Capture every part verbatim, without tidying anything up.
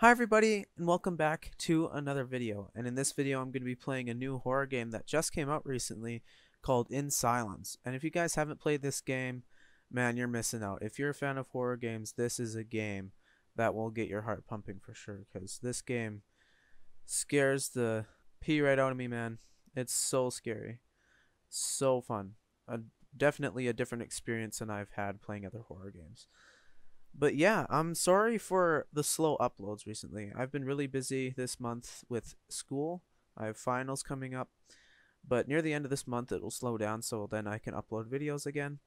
Hi everybody, and welcome back to another video. And in this video I'm going to be playing a new horror game that just came out recently called In Silence. And if you guys haven't played this game, man, you're missing out. If you're a fan of horror games, this is a game that will get your heart pumping for sure, because this game scares the pee right out of me, man. It's so scary, so fun. Uh, definitely a different experience than I've had playing other horror games. But yeah, I'm sorry for the slow uploads recently. I've been really busy this month with school. I have finals coming up. But near the end of this month, it will slow down, so then I can upload videos again.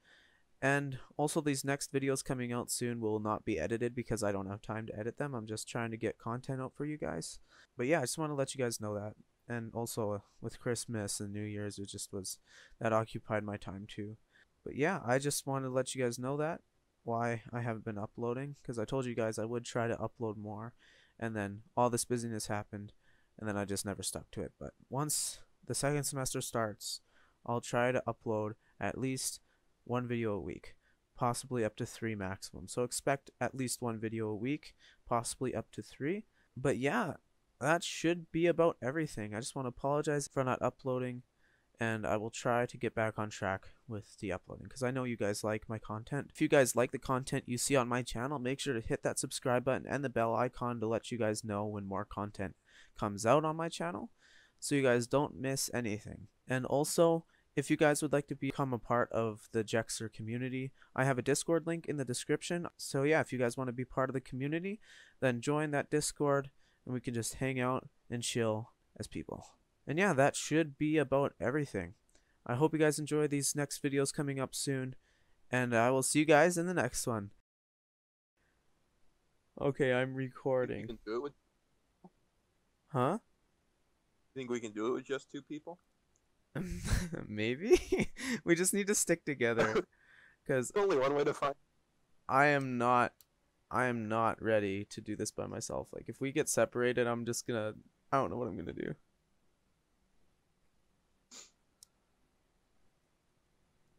And also, these next videos coming out soon will not be edited because I don't have time to edit them. I'm just trying to get content out for you guys. But yeah, I just want to let you guys know that. And also, with Christmas and New Year's, it just was, that occupied my time too. But yeah, I just wanted to let you guys know that. Why I haven't been uploading, because I told you guys I would try to upload more, and then all this busyness happened, and then I just never stuck to it. But once the second semester starts, I'll try to upload at least one video a week, possibly up to three maximum. So expect at least one video a week, possibly up to three. But yeah, that should be about everything. I just want to apologize for not uploading, and I will try to get back on track with the uploading, because I know you guys like my content. If you guys like the content you see on my channel, make sure to hit that subscribe button and the bell icon to let you guys know when more content comes out on my channel, so you guys don't miss anything. And also, if you guys would like to become a part of the Jexer community, I have a Discord link in the description. So yeah, if you guys want to be part of the community, then join that Discord and we can just hang out and chill as people. And yeah, that should be about everything. I hope you guys enjoy these next videos coming up soon, and I will see you guys in the next one. Okay, I'm recording. You can do it with... Huh? Think we can do it with just two people? Maybe. We just need to stick together, because only one way to find. I am not. I am not ready to do this by myself. Like, if we get separated, I'm just gonna. I don't know what I'm gonna do.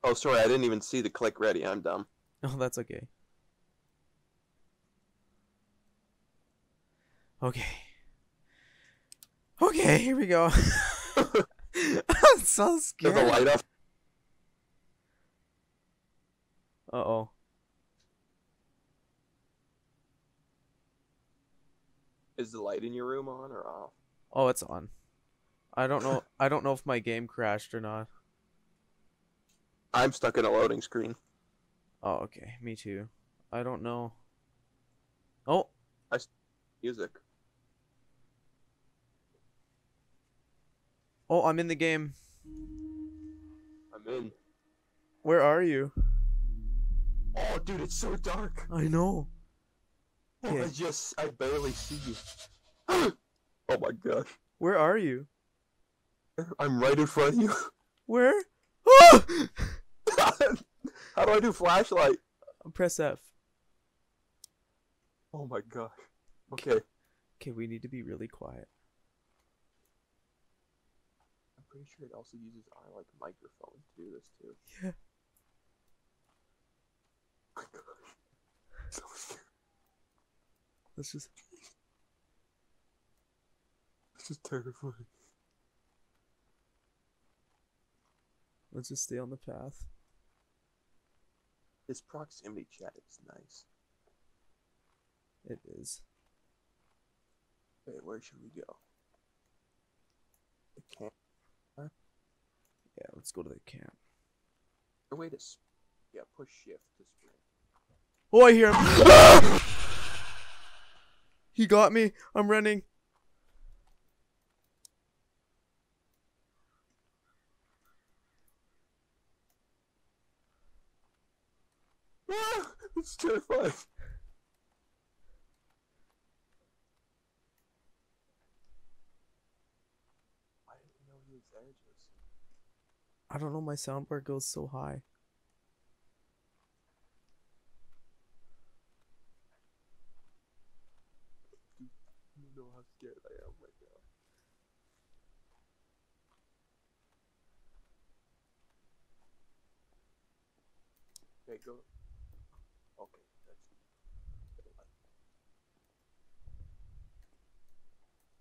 Oh, sorry, I didn't even see the click ready. I'm dumb. Oh, that's okay. Okay. Okay, here we go. I'm so scared. There's a light up. Uh-oh. Is the light in your room on or off? Oh, it's on. I don't know. I don't know if my game crashed or not. I'm stuck in a loading screen. Oh, okay. Me too. I don't know. Oh! I... Music. Oh, I'm in the game. I'm in. Where are you? Oh, dude, it's so dark. I know. Oh, yeah. I just... I barely see you. Oh my gosh. Where are you? I'm right in front of you. Where? Oh! How do I do flashlight? Press F. Oh my gosh. Okay. Okay, we need to be really quiet. I'm pretty sure it also uses our like microphone to do this too. Yeah. Oh my gosh. So scary. This is This is terrifying. Let's just stay on the path. This proximity chat is nice. It is. Wait, where should we go? The camp? Huh? Yeah, let's go to the camp. Or wait a sp Yeah, push shift to spring. Oh, I hear him! He got me! I'm running! It's terrifying. I didn't know he was there, Joseph. I don't know, my soundboard goes so high. You know how scared I am right now. There you go.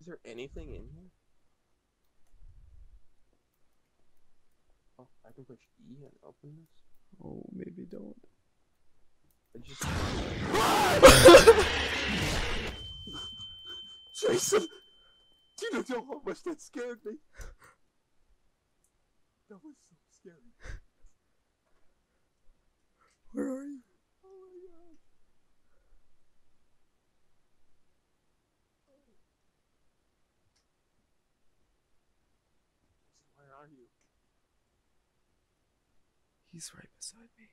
Is there anything in here? Oh, I can push E and open this? Oh, maybe don't. I just... Jason! You don't know how much that scared me! That was so scary. Where are you? Oh my god. So where are you? He's right beside me.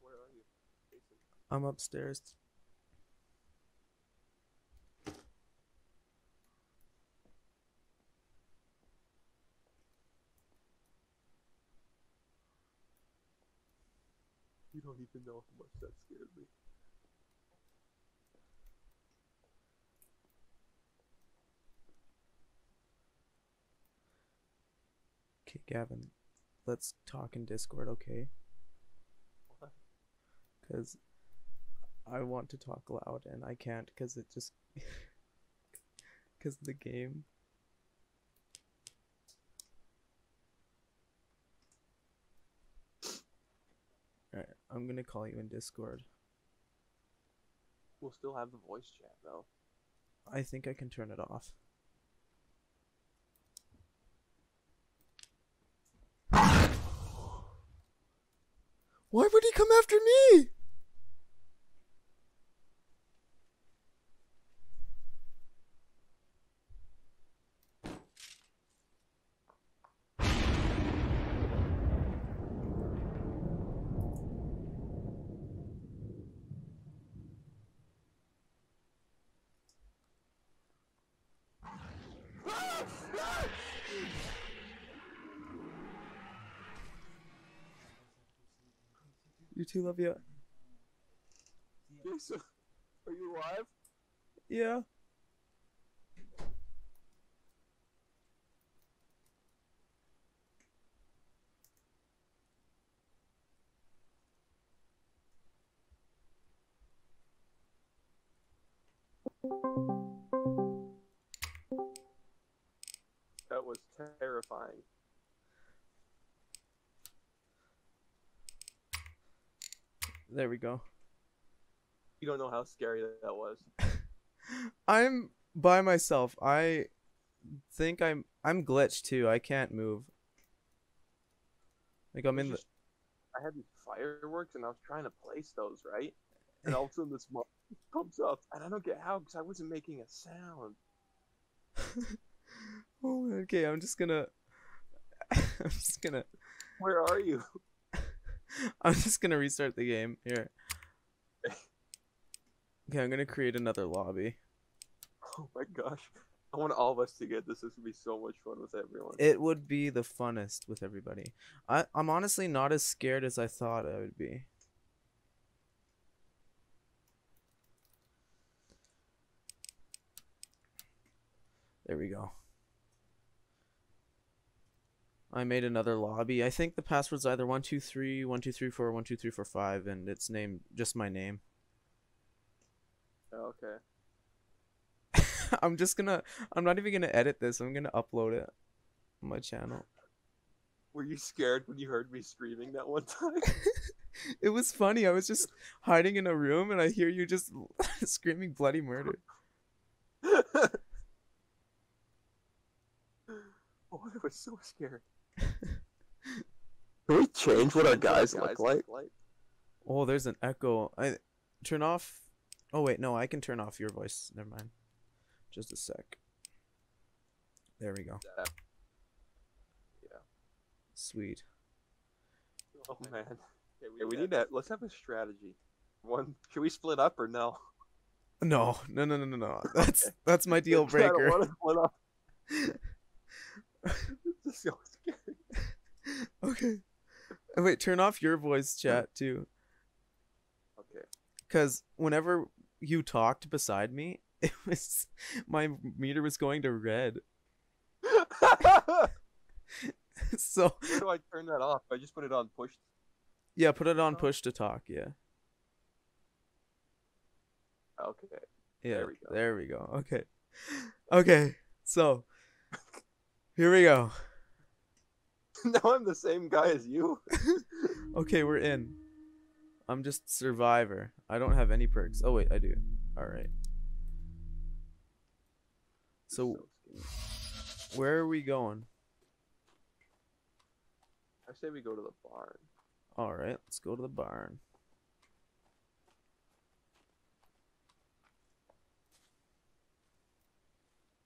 Where are you, Jason? I'm upstairs. You don't even know how much that scared me. Okay, Gavin, let's talk in Discord, okay? Because I want to talk loud and I can't because it just because the game. Alright, I'm gonna call you in Discord. We'll still have the voice chat though. I think I can turn it off. Why would he come after me? You too, love you. Jason, are you alive? Yeah. That was terrifying. There we go. You don't know how scary that was. I'm by myself. I think I'm I'm glitched too. I can't move. Like I'm in just, the. I had these fireworks and I was trying to place those right, and all of a sudden this monster comes up, and I don't get how because I wasn't making a sound. Oh, okay. I'm just gonna. I'm just gonna. Where are you? I'm just gonna restart the game here. Okay, I'm gonna create another lobby. Oh my gosh. I want all of us to get this. This would be so much fun with everyone. It would be the funnest with everybody. I, I'm honestly not as scared as I thought I would be. There we go. I made another lobby. I think the password's either one two three, one two three four, one two three four five, and it's named just my name. Oh, okay. I'm just gonna. I'm not even gonna edit this. I'm gonna upload it on my channel. Were you scared when you heard me screaming that one time? It was funny. I was just hiding in a room, and I hear you just screaming bloody murder. Oh, that was so scary. Can we change what our guys, what guys look, like? look like? Oh, there's an echo. I turn off. Oh wait, no, I can turn off your voice. Never mind. Just a sec. There we go. Yeah. Sweet. Oh man. Okay, we, hey, we need that. Let's have a strategy. One, should we split up or no? No, no, no, no, no, no. That's okay. That's my deal breaker. I don't want to split up. This is so scary. Okay. Oh, wait, turn off your voice chat too. Okay. Because whenever you talked beside me, it was my meter was going to red. So where do I turn that off? I just put it on push. Yeah, put it on push to talk. Yeah. Okay. Yeah. There we go. There we go. Okay. Okay. So here we go. Now I'm the same guy as you. Okay, we're in. I'm just survivor. I don't have any perks. Oh wait, I do. All right. So, where are we going? I say we go to the barn. All right, let's go to the barn.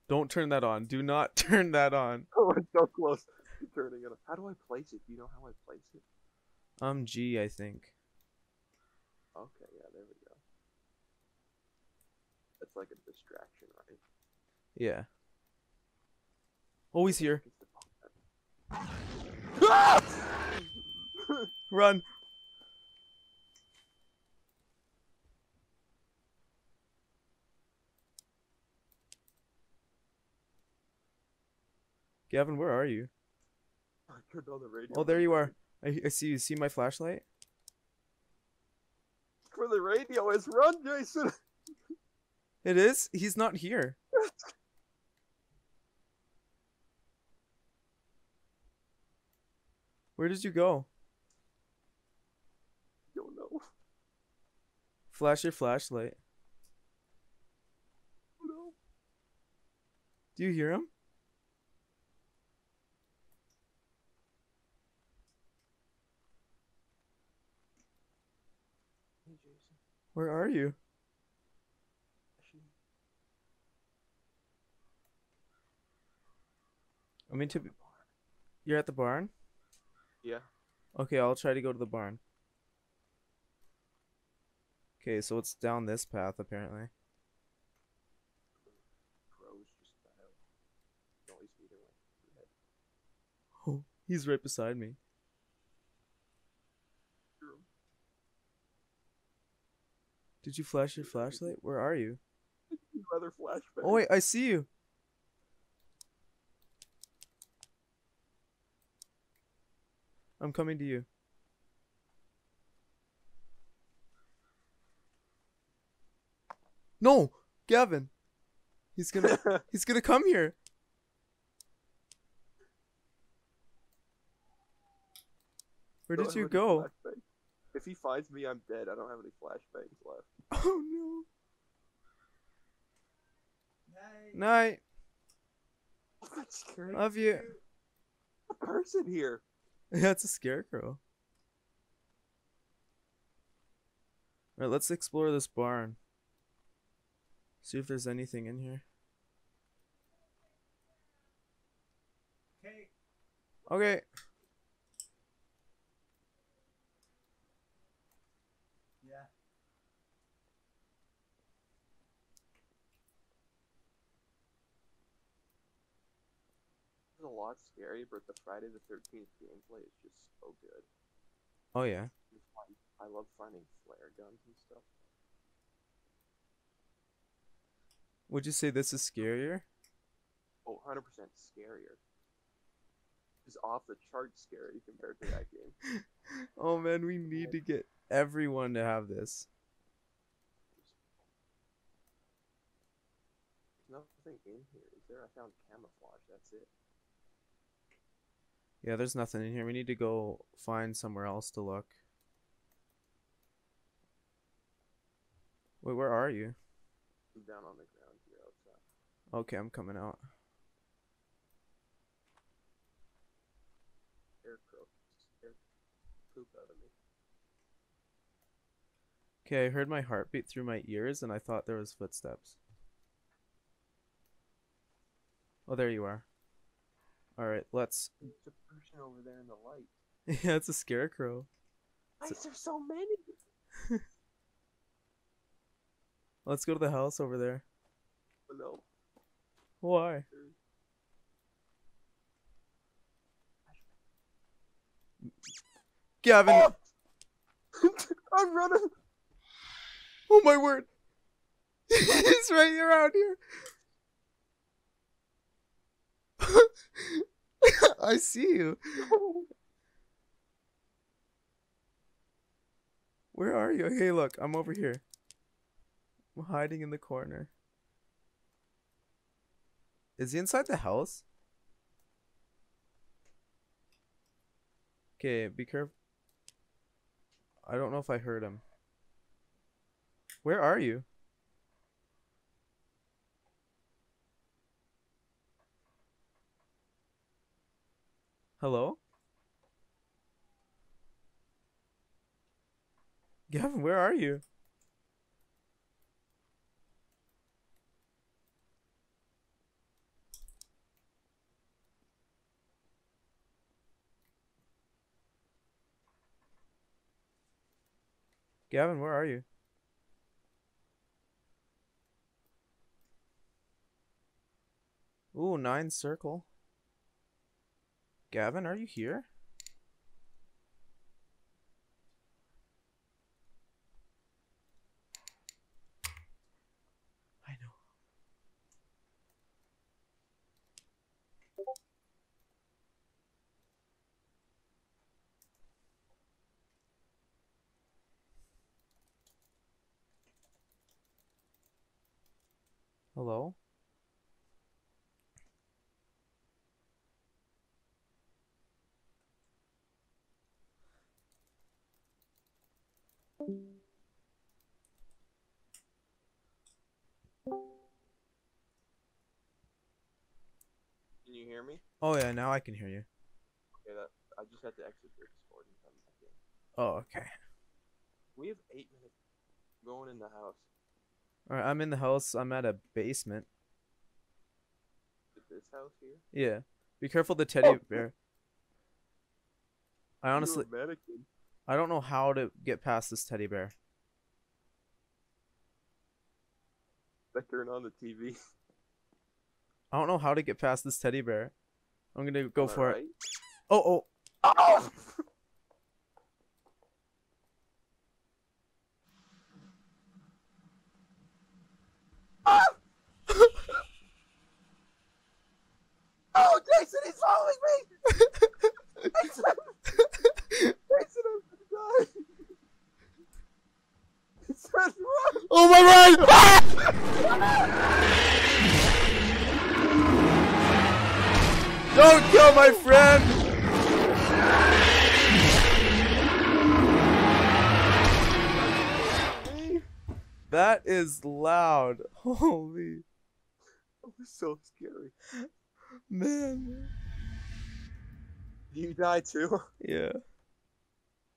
Don't turn that on. Do not turn that on. Oh, I'm so close to turning it on. How do I place it? Do you know how I place it? Um, G, I think. Okay, yeah, there we go. That's like a distraction, right? Yeah. Oh, he's here. Ah! Run. Gavin, where are you? I turned on the radio. Oh, there you are. I, I see you. See my flashlight? Where the radio is. Run, Jason. It is? He's not here. Where did you go? I don't know. Flash your flashlight. No. Do you hear him? Hey, Jason. Where are you? I mean, to be... You're at the barn? Yeah. Okay, I'll try to go to the barn. Okay, so it's down this path, apparently. Oh, he's right beside me. Did you flash your flashlight? Where are you? Another flashback. Oh, wait, I see you. I'm coming to you. No, Gavin. He's gonna he's gonna come here. Where did you go? Flashbangs. If he finds me, I'm dead. I don't have any flashbangs left. Oh no. Night. Night. Oh, that's scary. Love you. A person here. Yeah, it's a scarecrow. Alright, let's explore this barn. See if there's anything in here. Okay. Okay. Yeah. A lot scary, but the Friday the thirteenth gameplay is just so good. Oh yeah, I love finding flare guns and stuff. Would you say this is scarier? Oh, one hundred percent scarier. It's off the chart scary compared to that game. Oh man, we need to get everyone to have this. There's nothing in here, is there? I found camouflage, that's it. Yeah, there's nothing in here. We need to go find somewhere else to look. Wait, where are you? I'm down on the ground here outside. Okay, I'm coming out. Scarecrow. Scarecrow. Poop out of me. Okay, I heard my heartbeat through my ears and I thought there was footsteps. Oh, there you are. All right, let's. There's a person over there in the light. Yeah, it's a scarecrow. Why is there so many? Let's go to the house over there. Oh, no. Why? Gavin! Oh! I'm running! Oh my word! It's right around here! I see you! No. Where are you? Hey, look, I'm over here. I'm hiding in the corner. Is he inside the house? Okay, be careful. I don't know if I heard him. Where are you? Hello? Gavin, where are you? Gavin, where are you? Ooh, nine circle. Gavin, are you here? I know. Hello? Can you hear me? Oh yeah, now I can hear you. Okay, that, I just had to exit your Discord and come back in. Oh, okay. We have eight minutes. I'm going in the house. Alright, I'm in the house. I'm at a basement. Is this house here? Yeah. Be careful the teddy oh. bear. I honestly... You're a mannequin. I don't know how to get past this teddy bear. I turn on the T V. I don't know how to get past this teddy bear. I'm gonna go All for right. it. Oh oh. Oh! Oh! Oh, Jason, he's following me. Jason, Jason, I'm gonna die. Oh my God! Ah! Don't kill my friend! That is loud. Holy. That was so scary. Man. You die too? Yeah.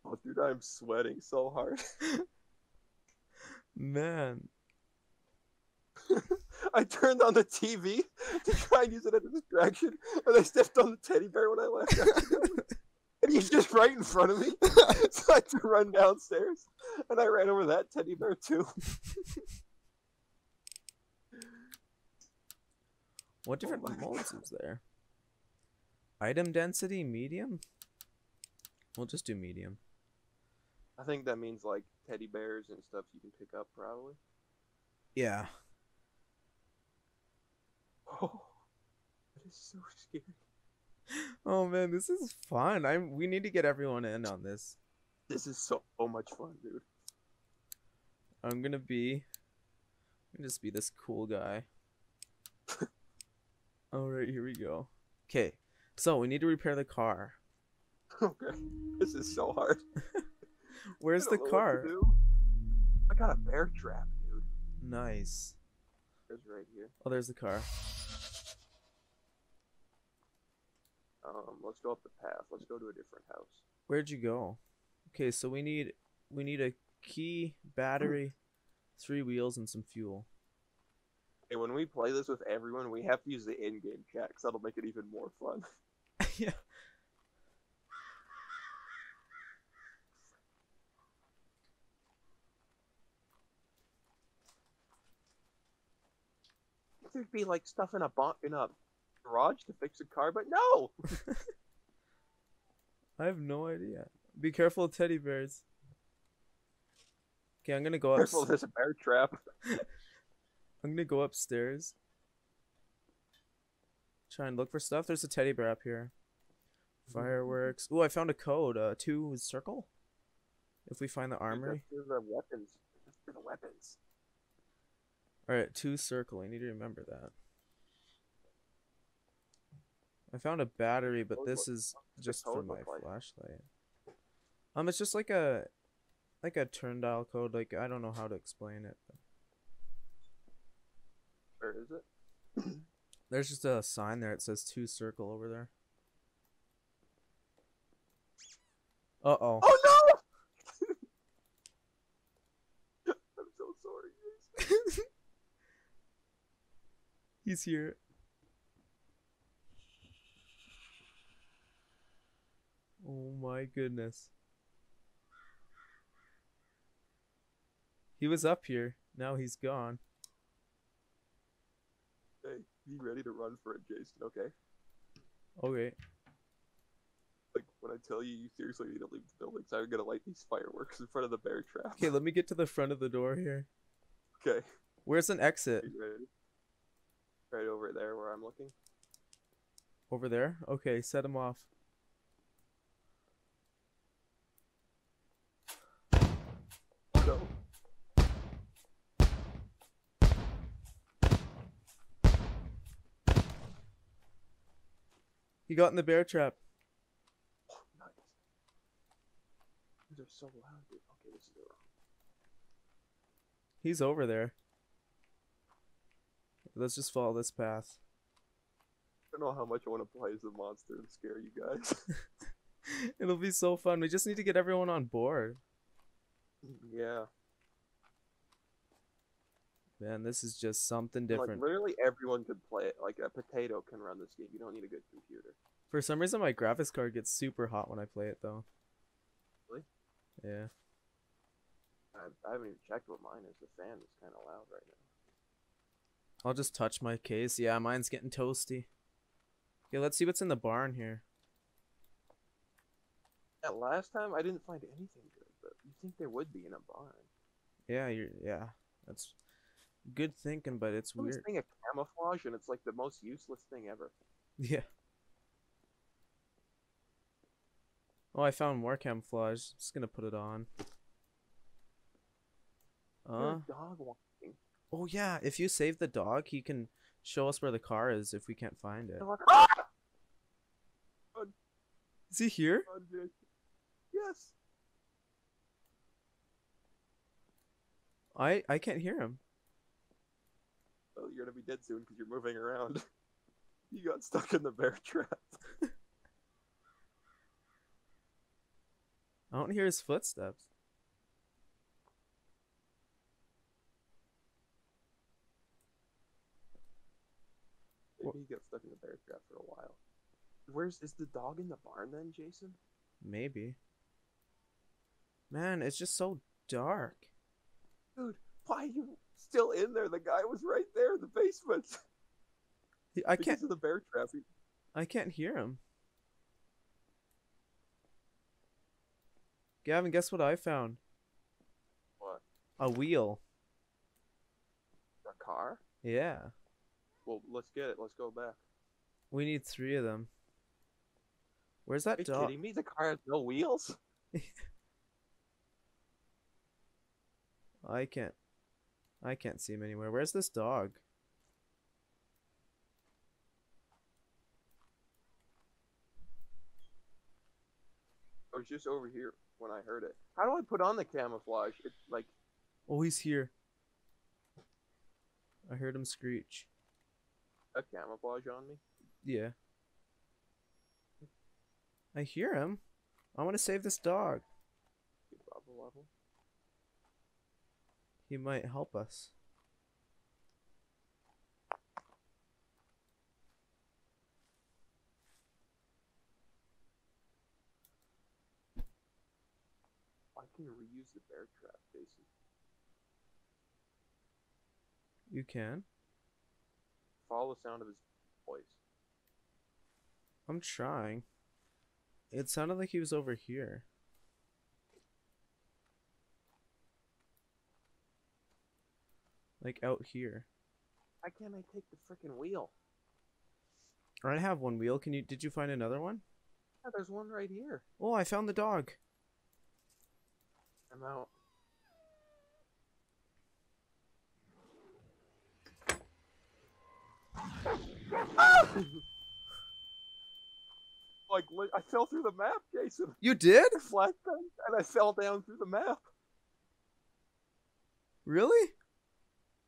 Oh, dude, I'm sweating so hard. Man. I turned on the T V to try and use it as a distraction, and I stepped on the teddy bear when I left. And he's just right in front of me. So I had to run downstairs, and I ran over that teddy bear too. What different oh modes is there? Item density, medium? We'll just do medium. I think that means like teddy bears and stuff you can pick up, probably. Yeah. Oh, that is so scary. Oh man, this is fun. I we need to get everyone in on this. This is so so much fun, dude. I'm gonna be, I'm gonna just be this cool guy. All right, here we go. Okay, so we need to repair the car. Okay, this is so hard. Where's the car? I got a bear trap, dude. Nice. There's right here. Oh, there's the car. Um, let's go up the path. Let's go to a different house. Where'd you go? Okay, so we need we need a key, battery, three wheels, and some fuel. Hey, when we play this with everyone, we have to use the in-game chat, because that'll make it even more fun. Yeah. think there'd be like stuff in a bo in a garage to fix a car, but no. I have no idea. Be careful of teddy bears. Okay, I'm gonna go upstairs. Careful, there's a bear trap. I'm gonna go upstairs. Try and look for stuff. There's a teddy bear up here. Fireworks. Ooh, I found a code. Uh, two circle. If we find the armory. Let's do the weapons. Let's do the weapons. Alright, two circle. I need to remember that. I found a battery, but this is just for my flashlight. Um, it's just like a, like a turn dial code. Like, I don't know how to explain it. But... where is it? There's just a sign there. It says two circle over there. Uh oh. Oh no! He's here. Oh my goodness. He was up here. Now he's gone. Hey, be ready to run for it, Jason, okay? Okay. Like, when I tell you, you seriously need to leave the building, so I'm gonna light these fireworks in front of the bear trap. Okay, let me get to the front of the door here. Okay. Where's an exit? Right over there where I'm looking. Over there? Okay, set him off. No. He got in the bear trap. Oh, nice. These are so loud, dude. Okay, this is wrong. He's over there. Let's just follow this path. I don't know how much I want to play as the monster and scare you guys. It'll be so fun. We just need to get everyone on board. Yeah. Man, this is just something different. Like, literally everyone could play it. Like, a potato can run this game. You don't need a good computer. For some reason, my graphics card gets super hot when I play it, though. Really? Yeah. I, I haven't even checked what mine is. The fan is kind of loud right now. I'll just touch my case. Yeah, mine's getting toasty. Okay, let's see what's in the barn here. Yeah, last time I didn't find anything good, but you think there would be in a barn. Yeah, you're, yeah. That's good thinking, but it's weird. This thing a camouflage, and it's like the most useless thing ever. Yeah. Oh, I found more camouflage. I'm just gonna put it on. Uh, dog walking. Oh yeah, if you save the dog, he can show us where the car is if we can't find it. Ah! Is he here? Yes. I I can't hear him. Oh, you're gonna be dead soon because you're moving around. You got stuck in the bear trap. I don't hear his footsteps. Maybe he got stuck in the bear trap for a while. Where's is the dog in the barn then, Jason? Maybe. Man, it's just so dark. Dude, why are you still in there? The guy was right there in the basement. I can't. Because of the bear trap. He... I can't hear him. Gavin, guess what I found? What? A wheel. A car? Yeah. Well, let's get it. Let's go back. We need three of them. Where's that dog? Are you kidding me? The car has no wheels? I can't. I can't see him anywhere. Where's this dog? I was just over here when I heard it. How do I put on the camouflage? It's like... oh, he's here. I heard him screech. A camouflage on me? Yeah. I hear him. I want to save this dog. Level, level. He might help us. I can reuse the bear trap, Jason. You can? follow the sound of his voice. I'm trying. It sounded like he was over here. Like out here. Why can't I take the freaking wheel? I have one wheel. Can you? Did you find another one? Yeah, there's one right here. Oh, I found the dog. I'm out. Like, I fell through the map, Jason. You did? I flattened, and I fell down through the map. Really?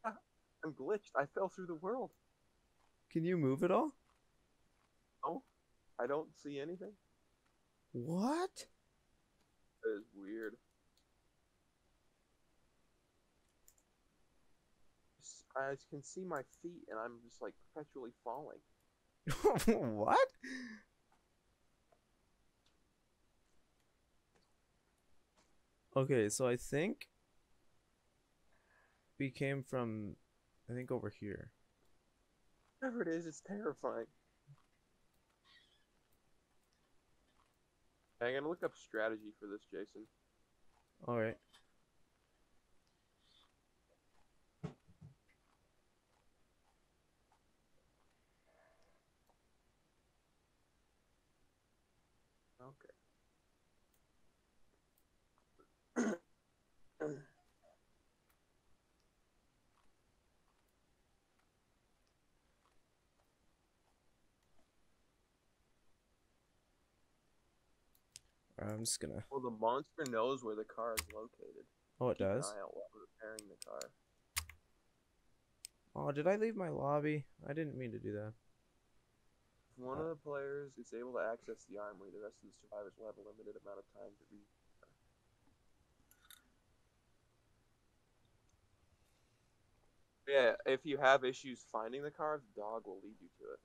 I'm glitched. I fell through the world. Can you move at all? No. I don't see anything. What? That is weird. I can see my feet, and I'm just, like, perpetually falling. What? Okay, so I think we came from, I think, over here. Whatever it is, it's terrifying. I'm going to look up strategy for this, Jason. Alright. Okay. I'm just gonna. Well, the monster knows where the car is located. Oh, it does? Keep an eye out while repairing the car. Oh, did I leave my lobby? I didn't mean to do that. If one uh, of the players is able to access the armory, the rest of the survivors will have a limited amount of time to read. Yeah, if you have issues finding the car, the dog will lead you to it.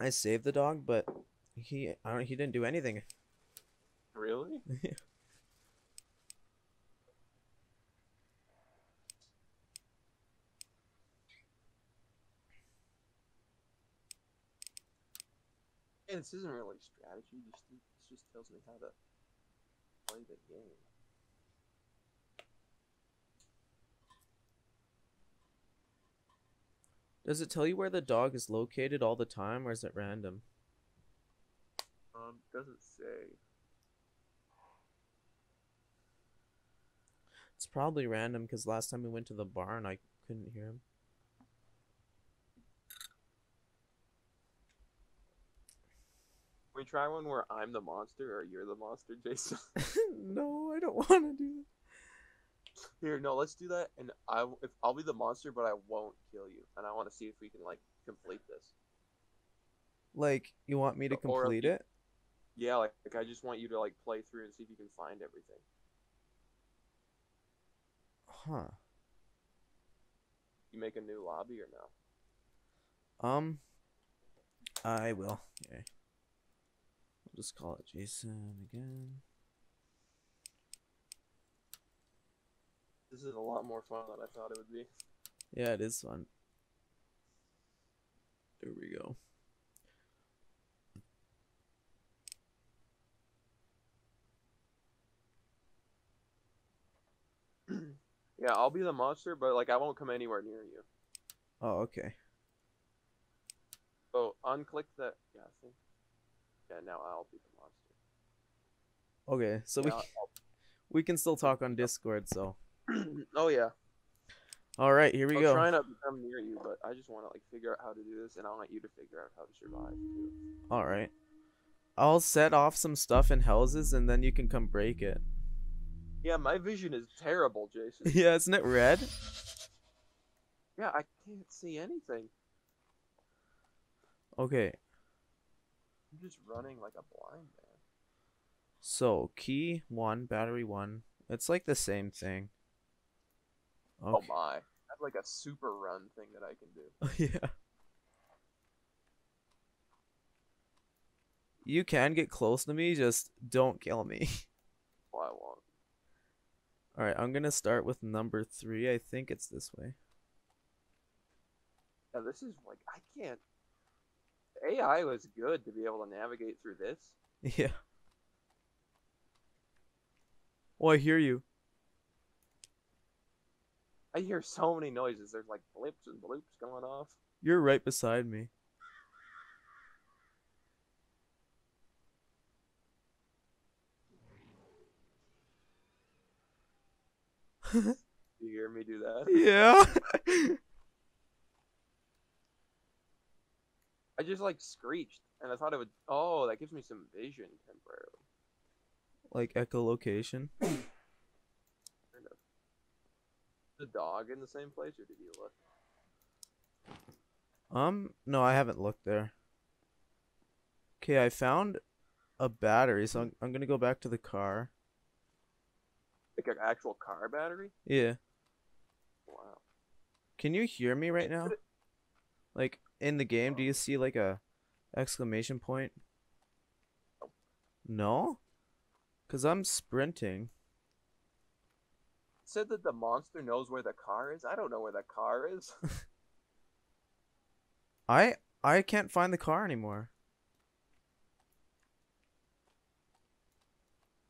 I saved the dog, but he I don't he didn't do anything. Really? Yeah. Hey, this isn't really strategy. This just, just tells me how to play the game. Does it tell you where the dog is located all the time, or is it random? Um, doesn't say. It's probably random, because last time we went to the barn, I couldn't hear him. Can we try one where I'm the monster, or you're the monster, Jason? No, I don't want to do that. Here, no, let's do that, and I, if, I'll be the monster, but I won't kill you, and I want to see if we can, like, complete this. Like, you want me to complete it? Yeah, like, like, I just want you to, like, play through and see if you can find everything. Huh. You make a new lobby or no? Um, I will. Okay. I'll just call it Jason again. This is a lot more fun than I thought it would be. Yeah, it is fun. There we go. Yeah, I'll be the monster, but like I won't come anywhere near you. Oh, okay. So unclick that. Yeah, I think. Yeah, now I'll be the monster. Okay, so yeah, we can, we can still talk on Discord, so. Oh yeah. All right, here we I'm go. I'm trying not to come near you, but I just want to like figure out how to do this, and I want you to figure out how to survive too. All right. I'll set off some stuff in houses, and then you can come break it. Yeah, my vision is terrible, Jason. Yeah, isn't it red? Yeah, I can't see anything. Okay. I'm just running like a blind man. So key one, battery one. It's like the same thing. Okay. Oh my. I have like a super run thing that I can do. Yeah. You can get close to me, just don't kill me. Well, I won't. Alright, I'm gonna start with number three. I think it's this way. Yeah, this is like, I can't. A I was good to be able to navigate through this. Yeah. Oh, I hear you. I hear so many noises. There's like blips and bloops going off. You're right beside me. You hear me do that? Yeah. I just like screeched and I thought it would. Oh, that gives me some vision temporarily. Like echolocation? Kind of. The dog in the same place, or did you look? Um, no, I haven't looked there. Okay, I found a battery, so I'm, I'm gonna go back to the car. Like an actual car battery? Yeah. Wow. Can you hear me right now? Like, in the game, do you see like a exclamation point? Nope. No? Because I'm sprinting. It said that the monster knows where the car is. I don't know where the car is. I I can't find the car anymore.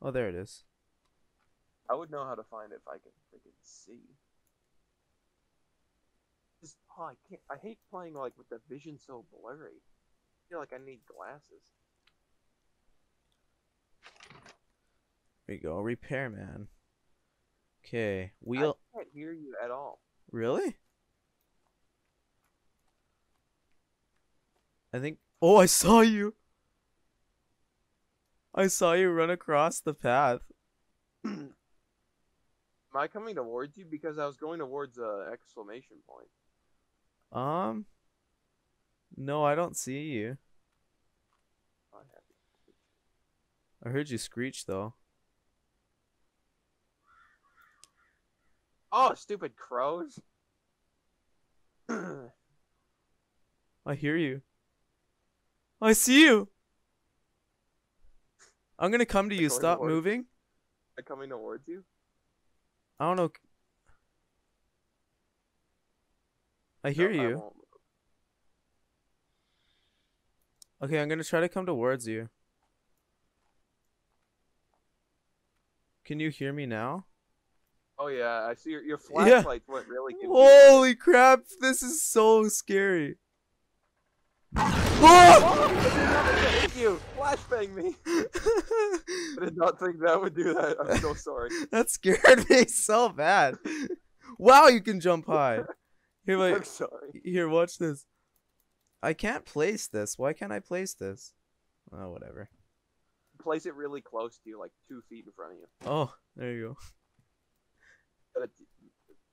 Oh, there it is. I would know how to find it if I could freaking see. Just, oh, I can't. I hate playing like with the vision so blurry. I feel like I need glasses. There you go, repairman. Okay, wheel. I can't hear you at all. Really? I think. Oh, I saw you. I saw you run across the path. Am I coming towards you? Because I was going towards a exclamation point. Um. No, I don't see you. I heard you screech though. Oh, stupid crows. I hear you. I see you. I'm going to come to you. Stop moving. I'm coming towards you. I don't know. I hear no, you. I okay, I'm going to try to come towards you. Can you hear me now? Oh yeah, I see your, your flashlight yeah. went really confusing. Holy crap, this is so scary. Oh! Oh, I did not think that hit you. Flashbang me. I did not think that would do that. I'm so sorry. That scared me so bad. Wow, you can jump high. Here, like, I'm sorry. Here, watch this. I can't place this. Why can't I place this? Oh, whatever. Place it really close to you, like two feet in front of you. Oh, there you go.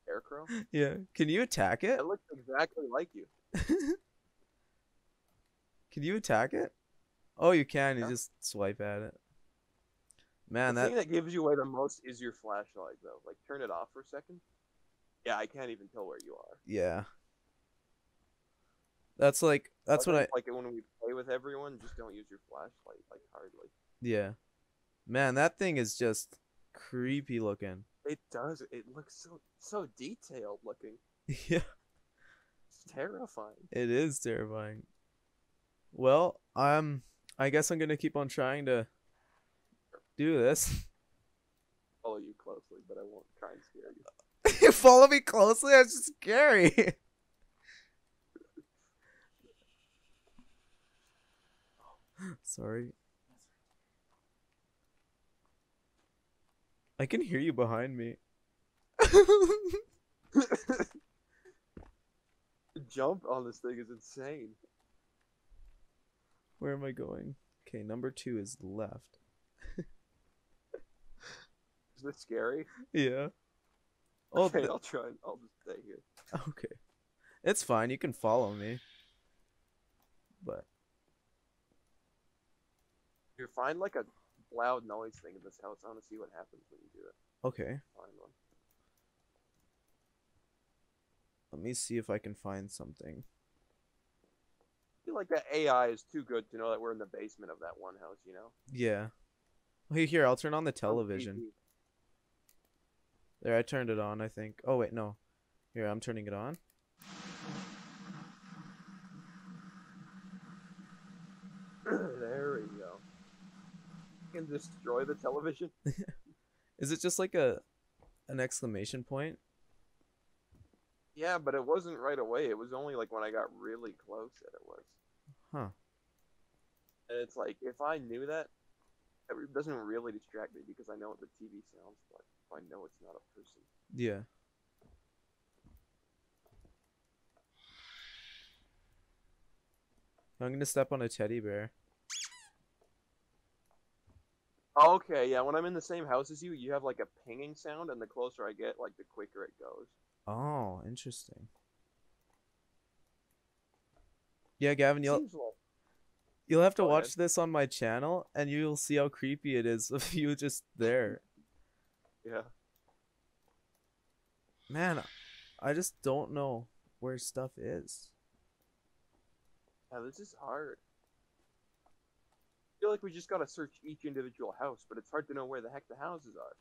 Scarecrow? Yeah. Can you attack it? It looks exactly like you. Can you attack it? Oh, you can. Yeah. You just swipe at it. Man, the that thing that gives you away the most is your flashlight, though. Like, turn it off for a second. Yeah, I can't even tell where you are. Yeah. That's like that's like, what I like it when we play with everyone. Just don't use your flashlight, like hardly. Yeah. Man, that thing is just creepy looking. It does. It looks so so detailed looking. Yeah. It's terrifying. It is terrifying. Well, um, I guess I'm gonna keep on trying to do this. Follow you closely, but I won't try and scare you. You follow me closely? That's just scary. Sorry. I can hear you behind me. The jump on this thing is insane. Where am I going? Okay, number two is left. Is this scary? Yeah. Oh, okay, I'll try. I'll just stay here. Okay. It's fine. You can follow me. But. You're fine, like a loud noise thing in this house. I want to see what happens when you do it. Okay. Let me see if I can find something. I feel like that A I is too good to know that we're in the basement of that one house, you know? Yeah. Hey, here, I'll turn on the television. There, I turned it on, I think. Oh, wait, no. Here, I'm turning it on. There we go. You can destroy the television. Is it just like a an exclamation point? Yeah, but it wasn't right away. It was only like when I got really close that it was. Huh. And it's like, if I knew that, it doesn't really distract me because I know what the T V sounds like. I know it's not a person. Yeah. I'm gonna step on a teddy bear. Okay, yeah, when I'm in the same house as you, you have like a pinging sound, and the closer I get, like the quicker it goes. Oh, interesting. Yeah, Gavin, you'll, like... you'll have to Go watch ahead. this on my channel, and you'll see how creepy it is if you just there. Yeah. Man, I just don't know where stuff is. Yeah, this is hard. I feel like we just gotta search each individual house, but it's hard to know where the heck the houses are.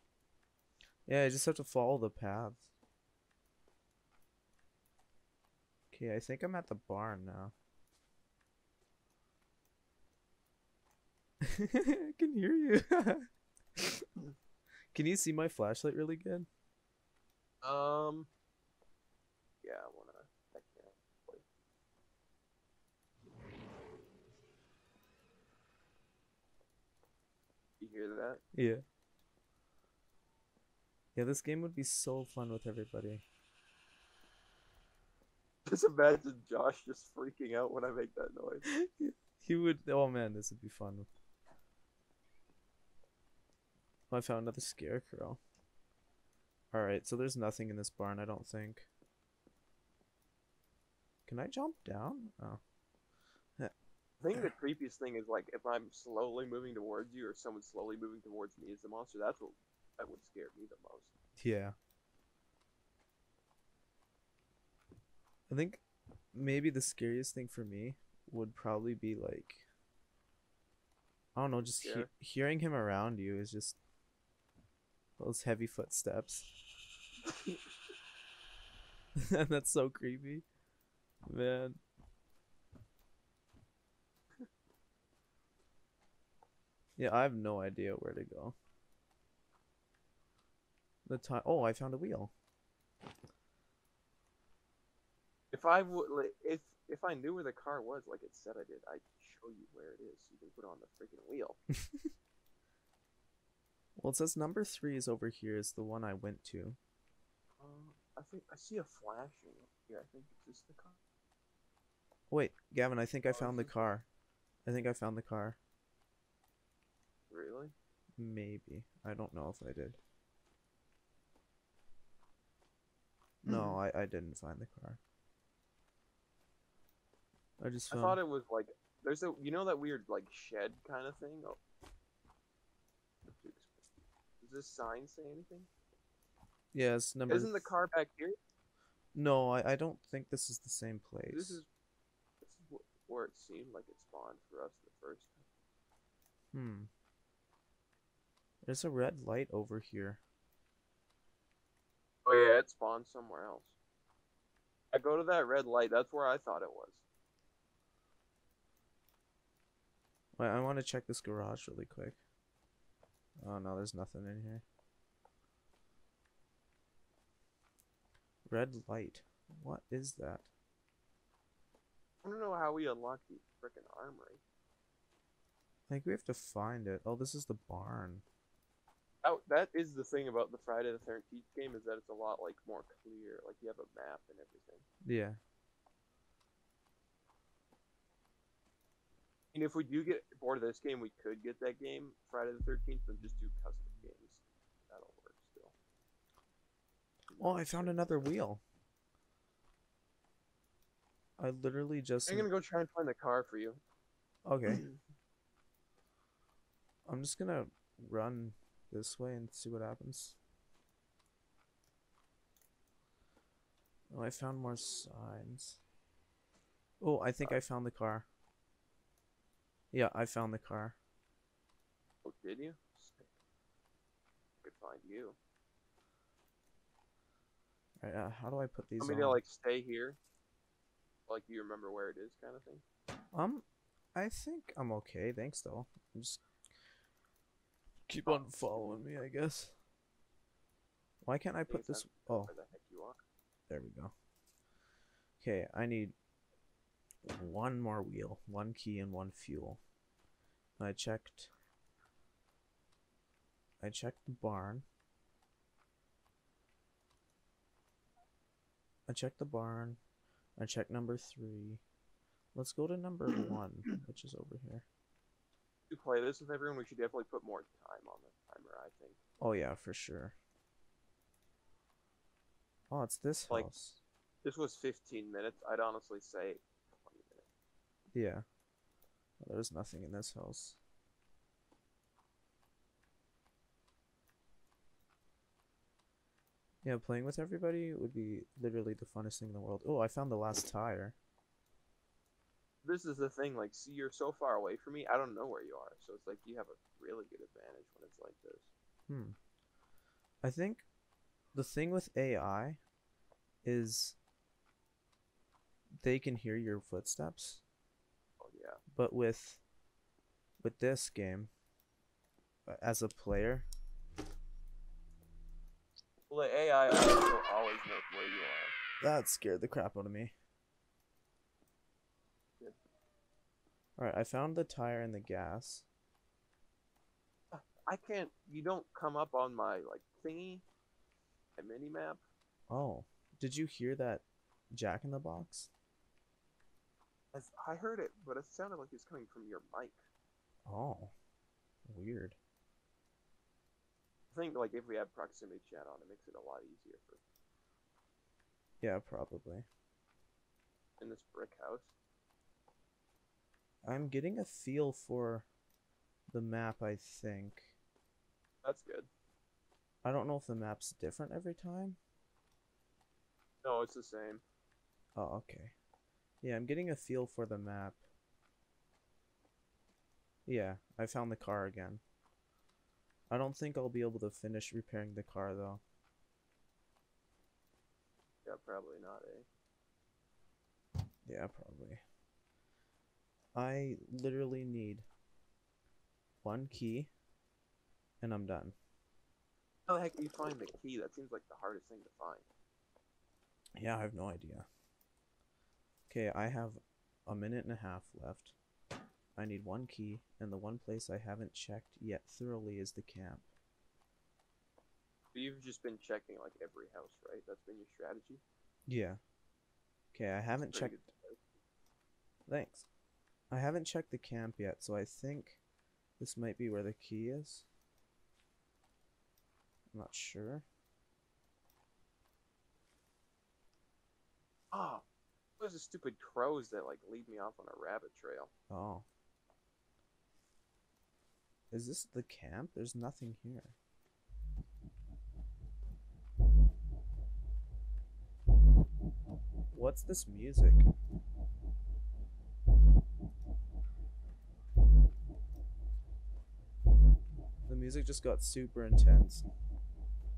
Yeah, I just have to follow the paths. Okay, I think I'm at the barn now. I can hear you. Can you see my flashlight really good? Um. Yeah, I wanna. I can't. You hear that? Yeah. Yeah, this game would be so fun with everybody. Just imagine Josh just freaking out when I make that noise. He would. Oh man, this would be fun. I found another scarecrow. Alright, so there's nothing in this barn, I don't think. Can I jump down? Oh. I think the creepiest thing is, like, if I'm slowly moving towards you or someone's slowly moving towards me as the monster, that's what that would scare me the most. Yeah. I think maybe the scariest thing for me would probably be, like, I don't know, just yeah. he hearing him around you is just those heavy footsteps. And that's so creepy. Man. Yeah, I have no idea where to go. The time. Oh, I found a wheel. If I would, like, if if I knew where the car was, like it said I did, I'd show you where it is. You can put it on the freaking wheel. Well, it says number three is over here. Is the one I went to. Um, I think I see a flashing here. I think it's just the car. Wait, Gavin. I think oh, I found I think... the car. I think I found the car. Really? Maybe. I don't know if I did. No, I I didn't find the car. I just. Found... I thought it was like there's a you know that weird like shed kind of thing. Oh. Does this sign say anything? Yes, yeah, number. Isn't the car back here? No, I I don't think this is the same place. This is, this is where it seemed like it spawned for us the first time. Hmm. There's a red light over here. Oh yeah, it spawned somewhere else. I go to that red light. That's where I thought it was. Wait, I want to check this garage really quick. Oh no, there's nothing in here. Red light. What is that? I don't know how we unlock the frickin' armory. I think we have to find it. Oh, this is the barn. Oh, that is the thing about the Friday the thirteenth game is that it's a lot like more clear. Like you have a map and everything. Yeah. And if we do get bored of this game, we could get that game Friday the thirteenth and just do custom games. That'll work still. Oh, I found another wheel. I literally just. I'm gonna go try and find the car for you. Okay. I'm just gonna run this way and see what happens. Oh, I found more signs. Oh, I think uh, I found the car. Yeah, I found the car. Oh, did you? Sick. I could find you. Alright, uh, how do I put these on? I'm gonna, like, stay here. Like, you remember where it is, kind of thing. Um, I think I'm okay. Thanks, though. I'm just keep on following me, I guess. Why can't I put this? Oh, there we go. Okay, I need one more wheel, one key, and one fuel. I checked. I checked the barn. I checked the barn. I checked number three. Let's go to number one, which is over here. To play this with everyone, we should definitely put more time on the timer, I think. Oh yeah, for sure. Oh, it's this like, house. This was fifteen minutes. I'd honestly say twenty minutes. Yeah. Well, there's nothing in this house. Yeah, playing with everybody would be literally the funnest thing in the world. Oh, I found the last tire. This is the thing, like, see, you're so far away from me, I don't know where you are. So it's like, you have a really good advantage when it's like this. Hmm. I think the thing with A I is they can hear your footsteps. Oh, yeah. But with, with this game, as a player... Well, the A I will always know where you are. That scared the crap out of me. Yeah. Alright, I found the tire and the gas. I can't... You don't come up on my, like, thingy? My mini-map? Oh. Did you hear that jack-in-the-box? I heard it, but it sounded like it was coming from your mic. Oh. Weird. I think, like, if we have proximity chat on, it makes it a lot easier for... Yeah, probably. In this brick house. I'm getting a feel for the map, I think. That's good. I don't know if the map's different every time. No, it's the same. Oh, okay. Yeah, I'm getting a feel for the map. Yeah, I found the car again. I don't think I'll be able to finish repairing the car, though. Yeah, probably not, eh? Yeah, probably. I literally need one key, and I'm done. How the heck do you find the key? That seems like the hardest thing to find. Yeah, I have no idea. Okay, I have a minute and a half left. I need one key, and the one place I haven't checked yet thoroughly is the camp. So you've just been checking, like, every house, right? That's been your strategy? Yeah. Okay, I haven't checked... Thanks. I haven't checked the camp yet, so I think this might be where the key is. I'm not sure. Oh! Those are stupid crows that, like, lead me off on a rabbit trail. Oh. Is this the camp? There's nothing here. What's this music? The music just got super intense.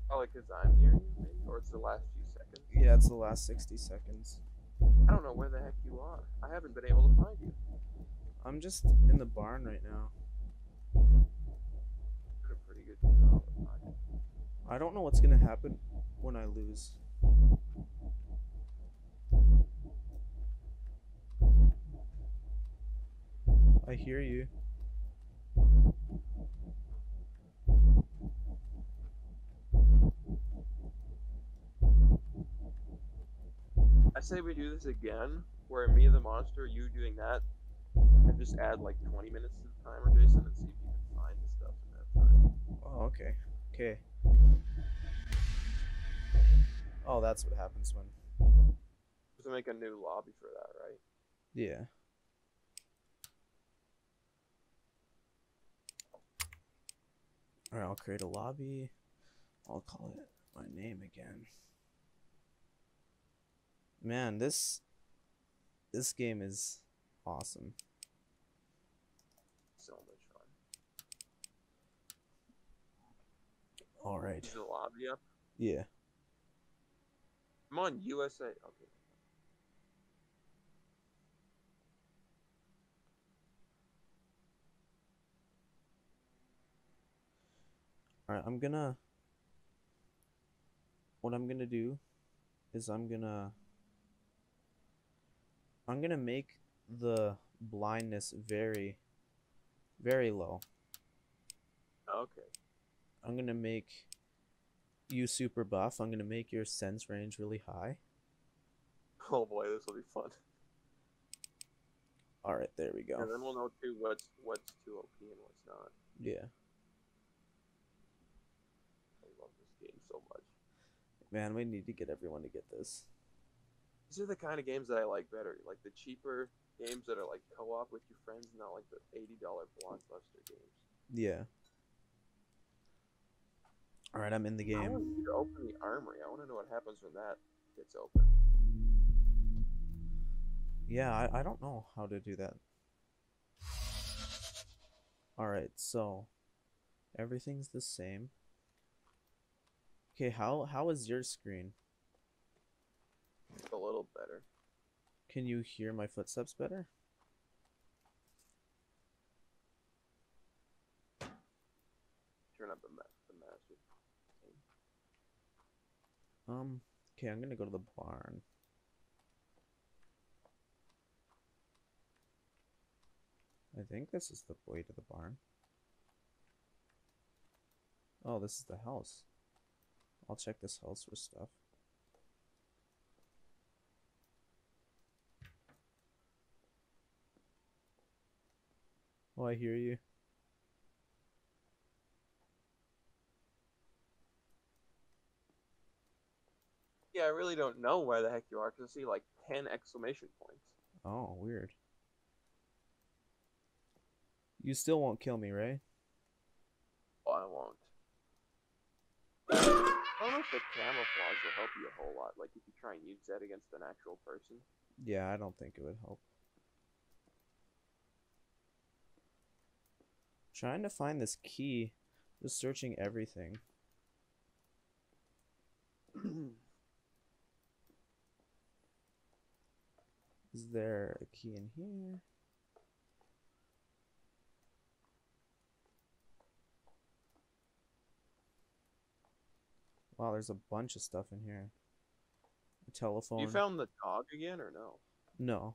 Probably because I'm near you, maybe? Or it's the last few seconds? Yeah, it's the last sixty seconds. I don't know where the heck you are. I haven't been able to find you. I'm just in the barn right now. I don't know what's gonna happen when I lose. I hear you. I say we do this again, where me the monster, you doing that, and just add like twenty minutes to the timer, Jason, and see if you can find the stuff in that time. Oh, okay. Okay. Oh, that's what happens when... You have to make a new lobby for that, right? Yeah. Alright, I'll create a lobby. I'll call it my name again. Man, this... This game is awesome. So much fun. All right. Is the lobby up? Yeah. Come on, U S A. Okay. Alright, I'm gonna... What I'm gonna do is I'm gonna... I'm gonna make the blindness very, very low. Okay. I'm gonna make you super buff. I'm gonna make your sense range really high. Oh boy, this will be fun. Alright, there we go. And then we'll know too what's what's too O P and what's not. Yeah. I love this game so much. Man, we need to get everyone to get this. These are the kind of games that I like better. Like the cheaper games that are like co-op with your friends, not like the eighty dollar blockbuster games. Yeah. Alright, I'm in the game. I want you to open the armory. I want to know what happens when that gets open. Yeah, I, I don't know how to do that. Alright, so everything's the same. Okay, how how is your screen? A little better. Can you hear my footsteps better? Turn up the map, the master. Um. Okay, I'm gonna go to the barn. I think this is the way to the barn. Oh, this is the house. I'll check this house for stuff. Oh, I hear you. Yeah, I really don't know where the heck you are, because I see like ten exclamation points. Oh, weird. You still won't kill me, right? Oh, I won't. I don't know if the camouflage will help you a whole lot, like if you try and use that against an actual person. Yeah, I don't think it would help. Trying to find this key, just searching everything. Is there a key in here? Wow, there's a bunch of stuff in here. A telephone. You found the dog again or no? No.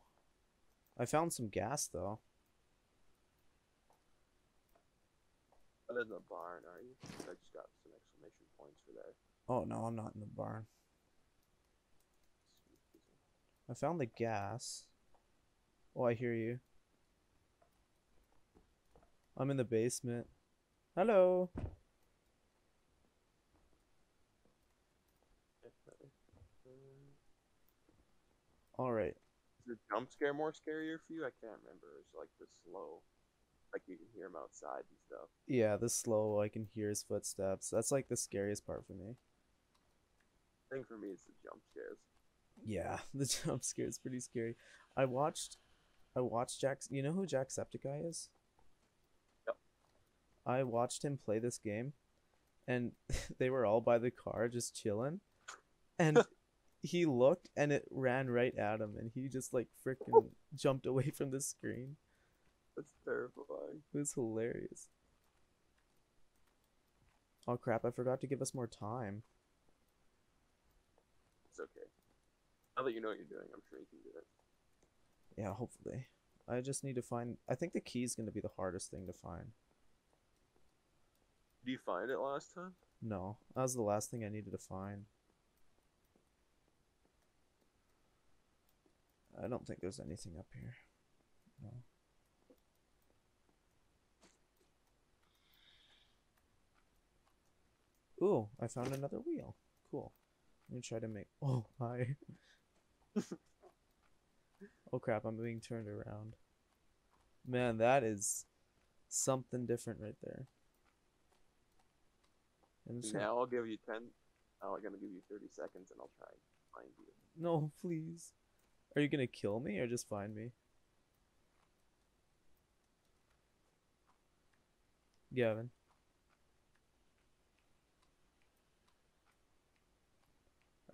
I found some gas though. In the barn, are you? I just got some exclamation points for that. Oh no, I'm not in the barn. I found the gas. Oh, I hear you. I'm in the basement. Hello. All right. Is the jump scare more scarier for you? I can't remember. It's like the slow. Like you can hear him outside and stuff. Yeah, this slow, I can hear his footsteps. That's like the scariest part for me. I think for me it's the jump scares. Yeah, the jump scare is pretty scary. I watched I watched Jack, you know who Jacksepticeye is? Yep. I watched him play this game and they were all by the car just chilling. And he looked and it ran right at him and he just like freaking jumped away from the screen. That's terrifying. It was hilarious. Oh crap, I forgot to give us more time. It's okay. Now that you know what you're doing, I'm sure you can do it. Yeah, hopefully. I just need to find... I think the key is going to be the hardest thing to find. Did you find it last time? No, that was the last thing I needed to find. I don't think there's anything up here. No. Ooh, I found another wheel. Cool. Let me try to make... Oh, hi. Oh, crap. I'm being turned around. Man, that is something different right there. Now gonna... I'll give you ten... Oh, I'm going to give you thirty seconds and I'll try and find you. No, please. Are you going to kill me or just find me? Gavin.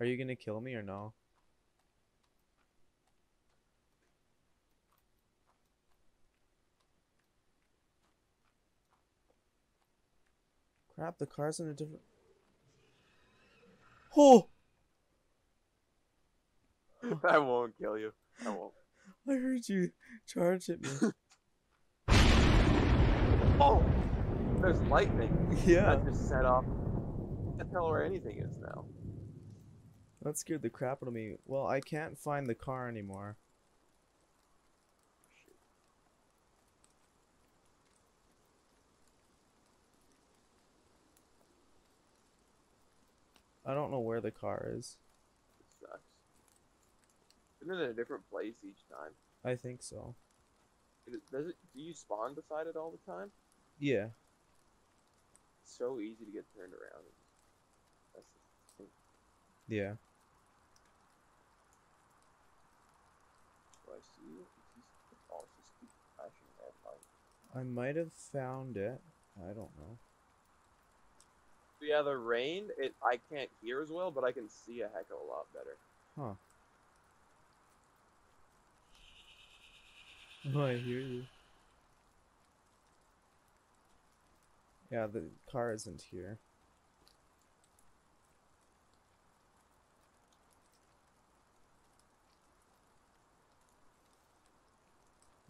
Are you gonna kill me or no? Crap, the car's in a different... Oh! I won't kill you. I won't. I heard you charge at me. Oh! There's lightning. Yeah. That just set off. I can't tell where anything is now. That scared the crap out of me. Well, I can't find the car anymore. Shit. I don't know where the car is. It sucks. Isn't it a different place each time? I think so. Does it? Do you spawn beside it all the time? Yeah. It's so easy to get turned around. That's the thing. Yeah. Do I see you? Oh, it's just keep flashing red light. I might have found it. I don't know. Yeah, the rain. It. I can't hear as well, but I can see a heck of a lot better. Huh. Oh, I hear you. Yeah, the car isn't here.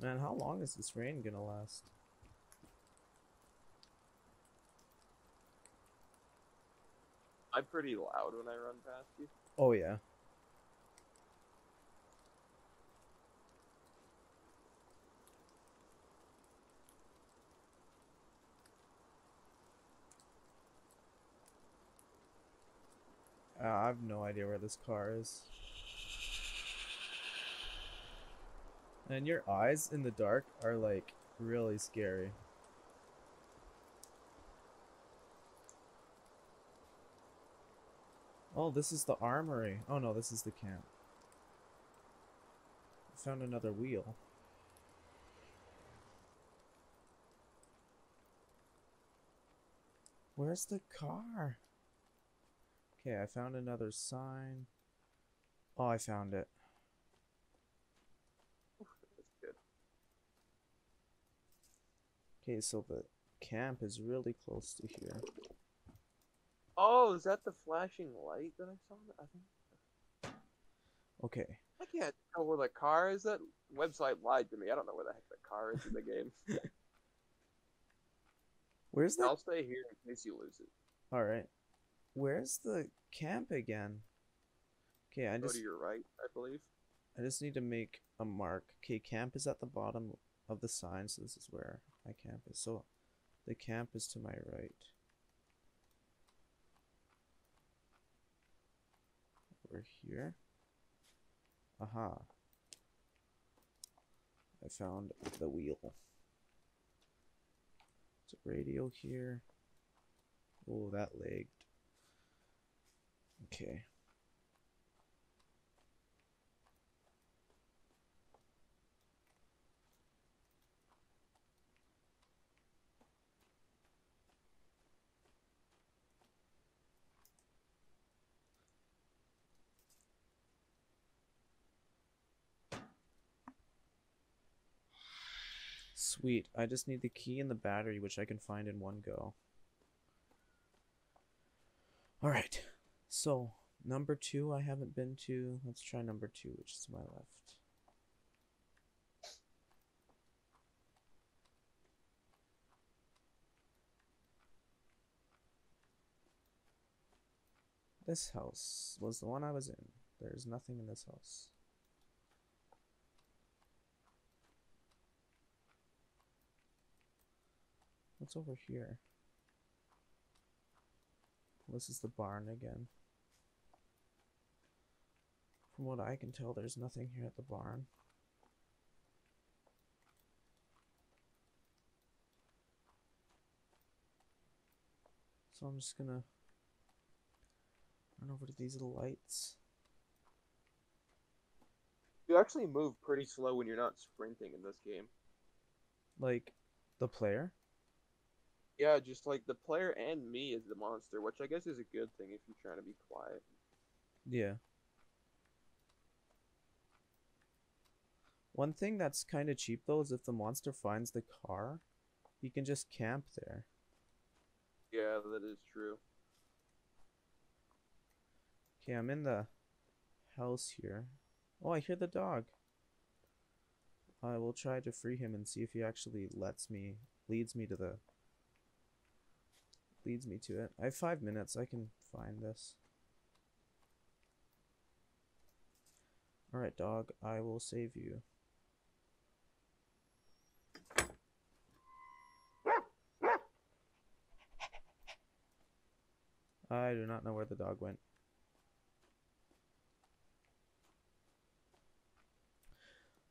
Man, how long is this rain gonna last? I'm pretty loud when I run past you. Oh, yeah. Uh, I have no idea where this car is. And your eyes in the dark are like really scary. Oh, this is the armory. Oh no, this is the camp. I found another wheel. Where's the car? Okay, I found another sign. Oh, I found it. That's good. Okay, so the camp is really close to here. Oh, is that the flashing light that I saw? I think. Okay. I can't tell where the car is. That website lied to me. I don't know where the heck the car is in the game. Where's that? I'll stay here in case you lose it. All right. Where's the camp again? Okay, I just go to your right, I believe. I just need to make a mark. Okay, camp is at the bottom of the sign, so this is where my camp is. So the camp is to my right. Over here. Aha. I found the wheel. There's a radio here. Oh, that leg. Okay. Sweet. I just need the key and the battery, which I can find in one go. All right. So, number two I haven't been to. Let's try number two, which is to my left. This house was the one I was in. There's nothing in this house. What's over here? This is the barn again. From what I can tell, there's nothing here at the barn. So I'm just gonna run over to these little lights. You actually move pretty slow when you're not sprinting in this game. Like, the player? Yeah, just like the player and me is the monster, which I guess is a good thing if you're trying to be quiet. Yeah. One thing that's kind of cheap though is if the monster finds the car, you can just camp there. Yeah, that is true. Okay, I'm in the house here. Oh, I hear the dog. I will try to free him and see if he actually lets me, leads me to the, leads me to it. I have five minutes. I can find this. All right, dog. I will save you. I do not know where the dog went.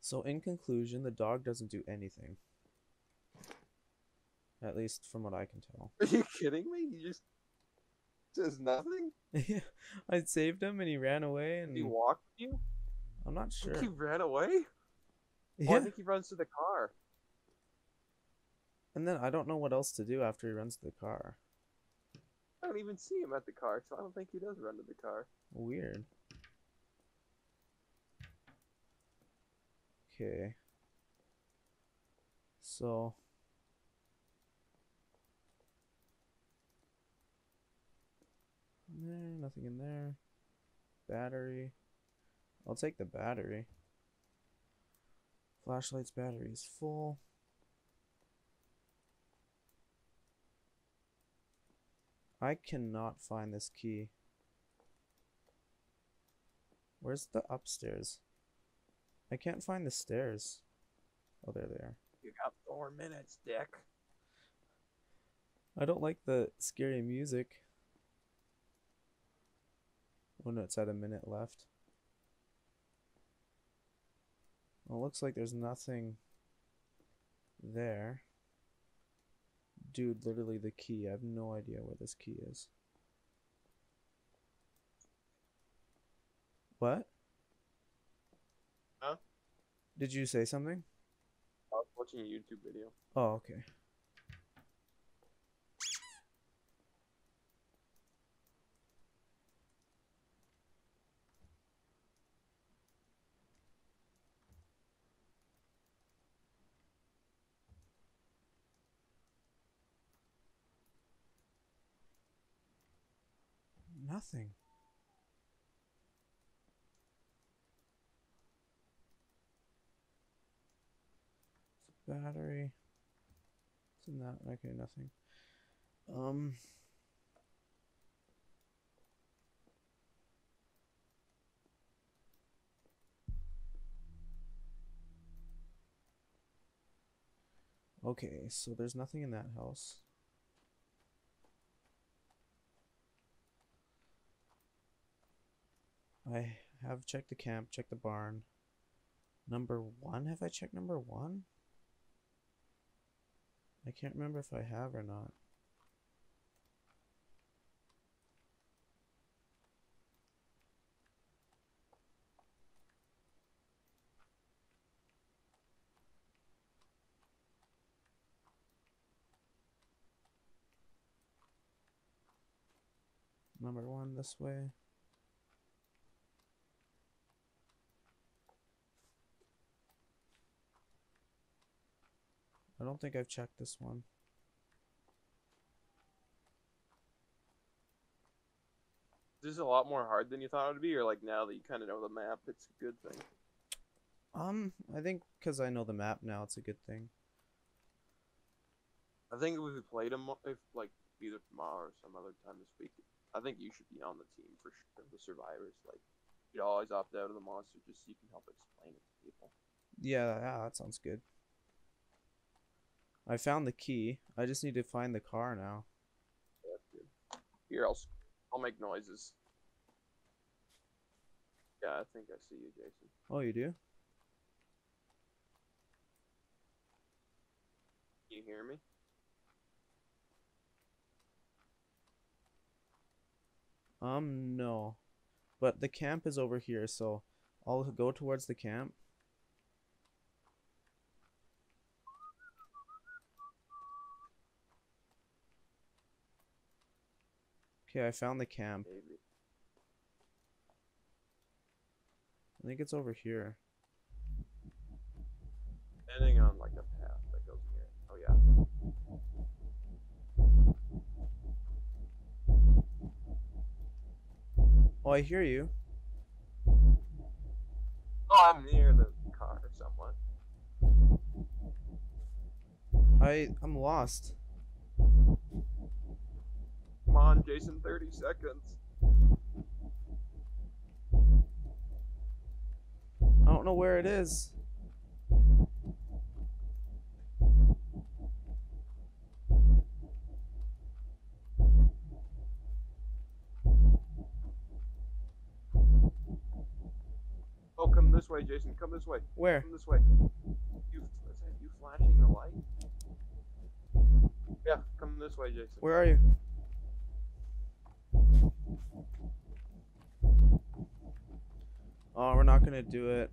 So in conclusion, the dog doesn't do anything. At least from what I can tell. Are you kidding me? He just does nothing? Yeah, I saved him and he ran away. And he walked you? I'm not sure. I think he ran away? Yeah. Oh, I think he runs to the car. And then I don't know what else to do after he runs to the car. I don't even see him at the car, so I don't think he does run to the car. Weird. Okay. So. There, nothing in there. Battery. I'll take the battery. Flashlight's battery is full. I cannot find this key. Where's the upstairs? I can't find the stairs. Oh, there they are. You got four minutes, Dick. I don't like the scary music. Oh no, it's at a minute left. Well, it looks like there's nothing there. Dude, literally the key. I have no idea where this key is. What? Huh? Did you say something? I was watching a YouTube video. Oh, okay. Nothing. Battery. It's in that. Okay, nothing. Um. Okay, so there's nothing in that house. I have checked the camp, checked the barn. Number one? Have I checked number one? I can't remember if I have or not. Number one this way. I don't think I've checked this one. This is a lot more hard than you thought it would be, or like now that you kind of know the map, it's a good thing? Um, I think because I know the map now, it's a good thing. I think if we played them, if like either tomorrow or some other time this week, I think you should be on the team for sure, the survivors. Like, you should always opt out of the monster just so you can help explain it to people. Yeah, yeah, that sounds good. I found the key. I just need to find the car now. Yeah, dude. Here, I'll, I'll make noises. Yeah, I think I see you, Jason. Oh, you do? Can you hear me? Um, no. But the camp is over here, so I'll go towards the camp. Okay, I found the camp. Maybe. I think it's over here. Ending on like a path that goes here. Oh yeah. Oh, I hear you. Oh, I'm near the car somewhat. I I'm lost. Come on, Jason, thirty seconds. I don't know where it is. Oh, come this way, Jason. Come this way. Where? Come this way. You, is that you flashing the light? Yeah, come this way, Jason. Where are you? Oh, we're not gonna do it.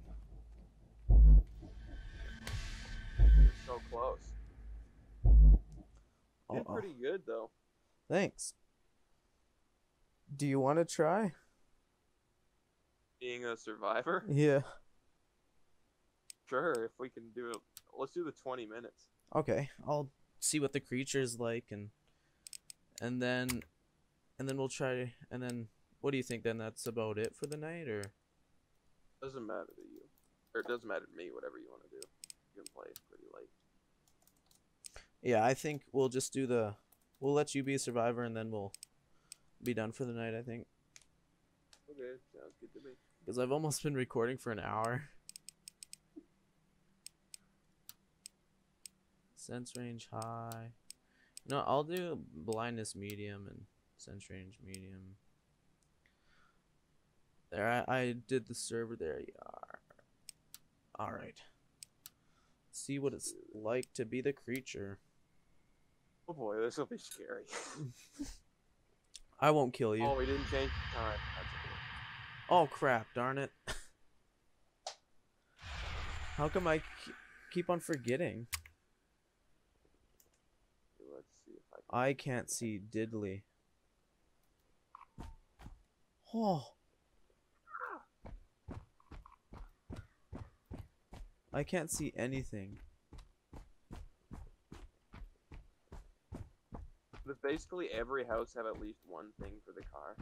You're so close. Uh-oh. Did pretty good though. Thanks. Do you want to try being a survivor? Yeah. Sure, if we can do it. Let's do the twenty minutes. Okay, I'll see what the creature is like, and and then and then we'll try. And then, what do you think? Then that's about it for the night, or? Doesn't matter to you, or it doesn't matter to me. Whatever you want to do, you can play pretty late. Yeah, I think we'll just do the. We'll let you be a survivor, and then we'll be done for the night. I think. Okay, sounds good to me. Because I've almost been recording for an hour. Sense range high. No, I'll do blindness medium and sense range medium. There, I, I did the server. There you are. All right. See what it's like to be the creature. Oh boy, this will be scary. I won't kill you. Oh, we didn't change. All right. That's okay. Oh crap! Darn it. How come I keep on forgetting? Let's see if I can. I can't see diddly. Oh. I can't see anything. Does basically every house have at least one thing for the car?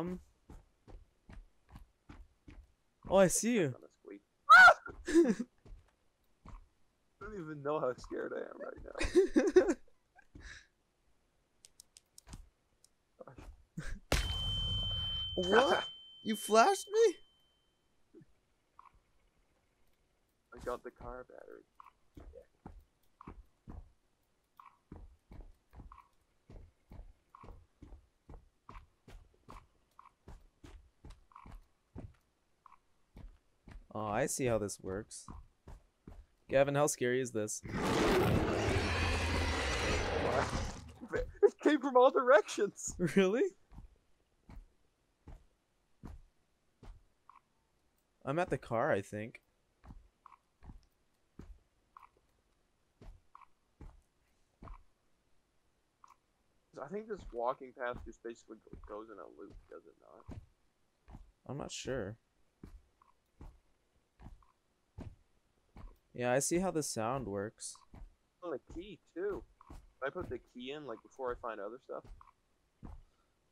Um. Oh, I see you. Ah! I don't even know how scared I am right now. What? You flashed me? Got the car battery. Yeah. Oh, I see how this works. Gavin, how scary is this? It came from all directions. Really? I'm at the car, I think. I think this walking path just basically goes in a loop, does it not? I'm not sure. Yeah, I see how the sound works. Oh, the key too. Did I put the key in like before I find other stuff?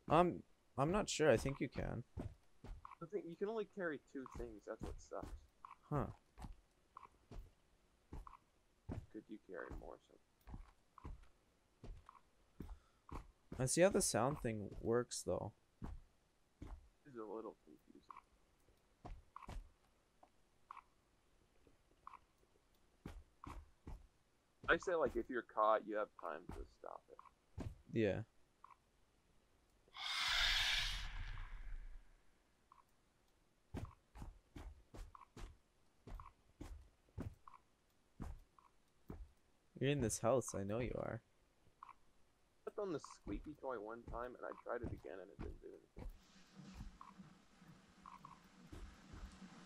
Um, I'm not sure. I think you can. I think you can only carry two things. That's what sucks. Huh. Could you carry more stuff? I see how the sound thing works, though. It's a little confusing. I say, like, if you're caught, you have time to stop it. Yeah. You're in this house, I know you are. On the squeaky toy one time and I tried it again and it didn't do anything.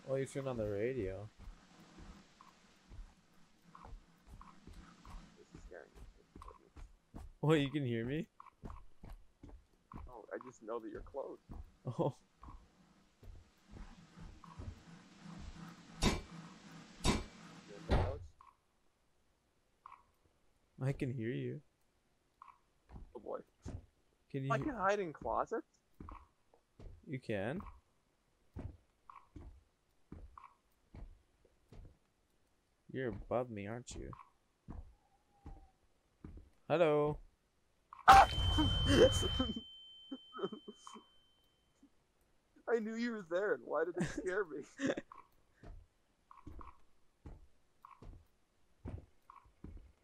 Well, you turned on the radio. This is scaring me. What, you can hear me? Oh, I just know that you're close. Oh. I can hear you. Oh boy. Can you? I can hide in closets. You can. You're above me, aren't you? Hello. Ah! I knew you were there, and why did it scare me?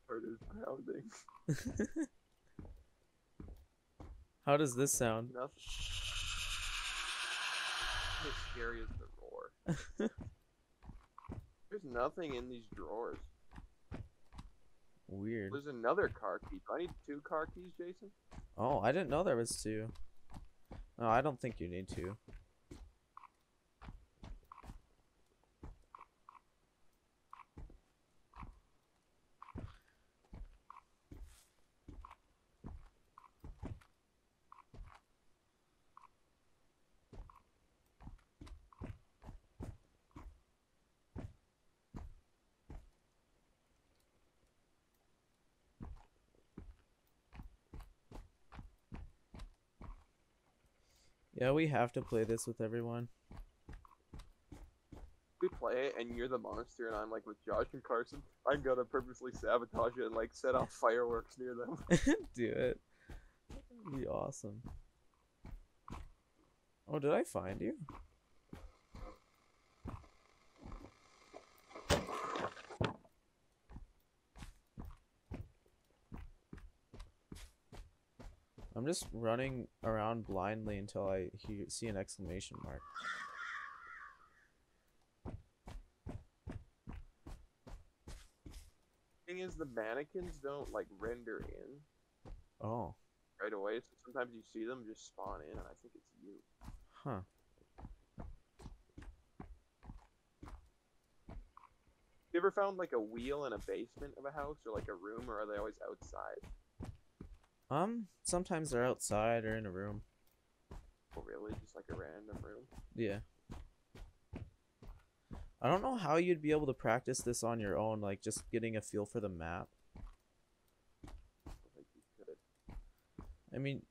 Heart is pounding. How does this sound? Nothing. It's scary as the roar. There's nothing in these drawers. Weird. There's another car key. Do I need two car keys, Jason? Oh, I didn't know there was two. No, I don't think you need two. Yeah, we have to play this with everyone. We play it, and you're the monster, and I'm like with Josh and Carson. I'm gonna purposely sabotage it and like set off fireworks near them. Do it. That'd be awesome. Oh, did I find you? I'm just running around blindly until I hear, see an exclamation mark. Thing is, the mannequins don't like render in. Oh. Right away, so sometimes you see them just spawn in, and I think it's you. Huh. You ever found like a wheel in a basement of a house or like a room, or are they always outside? Um, sometimes they're outside or in a room. Oh, really? Just like a random room? Yeah. I don't know how you'd be able to practice this on your own, like just getting a feel for the map. I think you could. I mean,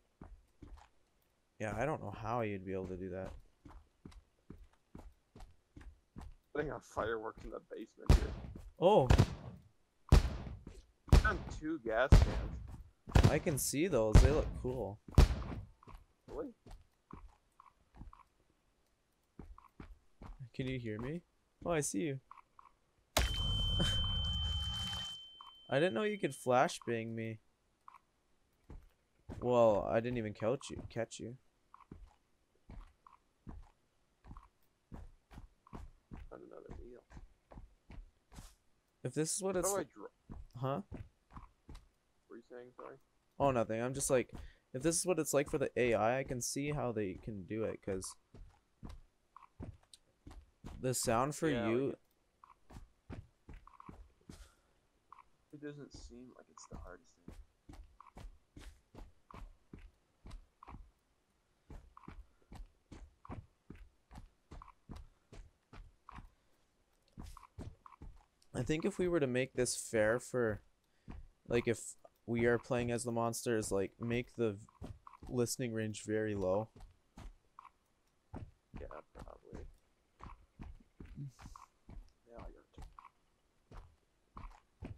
yeah, I don't know how you'd be able to do that. Putting on fireworks in the basement here. Oh! I found two gas cans. I can see those. They look cool. Really? Can you hear me? Oh, I see you. I didn't know you could flashbang me. Well, I didn't even catch you. Catch you. Found another wheel. If this is what How it's. Do I draw? Huh? Saying, sorry. Oh, nothing. I'm just like, if this is what it's like for the A I, I can see how they can do it, because the sound for yeah, you... Like it. It doesn't seem like it's the hardest thing. I think if we were to make this fair for, like, if... we are playing as the monsters, like, make the listening range very low. Yeah, probably. Yeah, I got it.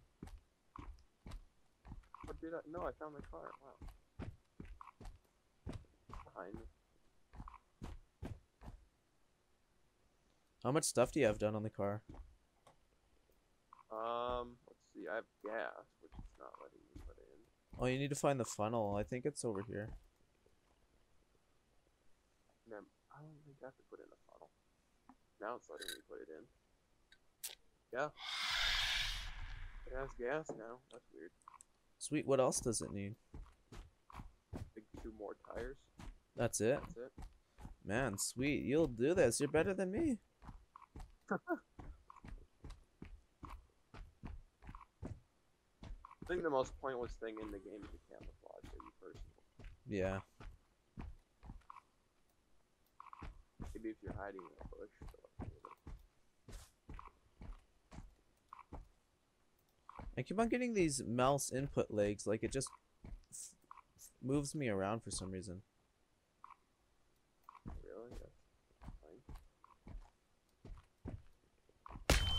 What did I? No, I found the car. Wow. Behind me. How much stuff do you have done on the car? Um, let's see. I have gas, which is not letting me. Oh, you need to find the funnel. I think it's over here. No, I don't think I have to put in the funnel. Now it's letting me put it in. Yeah. It has gas now. That's weird. Sweet. What else does it need? Like two more tires. That's it? That's it. Man, sweet. You'll do this. You're better than me. I think the most pointless thing in the game is the camouflage that you first. Yeah. Maybe if you're hiding in a bush. But... I keep on getting these mouse input legs, like it just f f moves me around for some reason. Really? That's fine.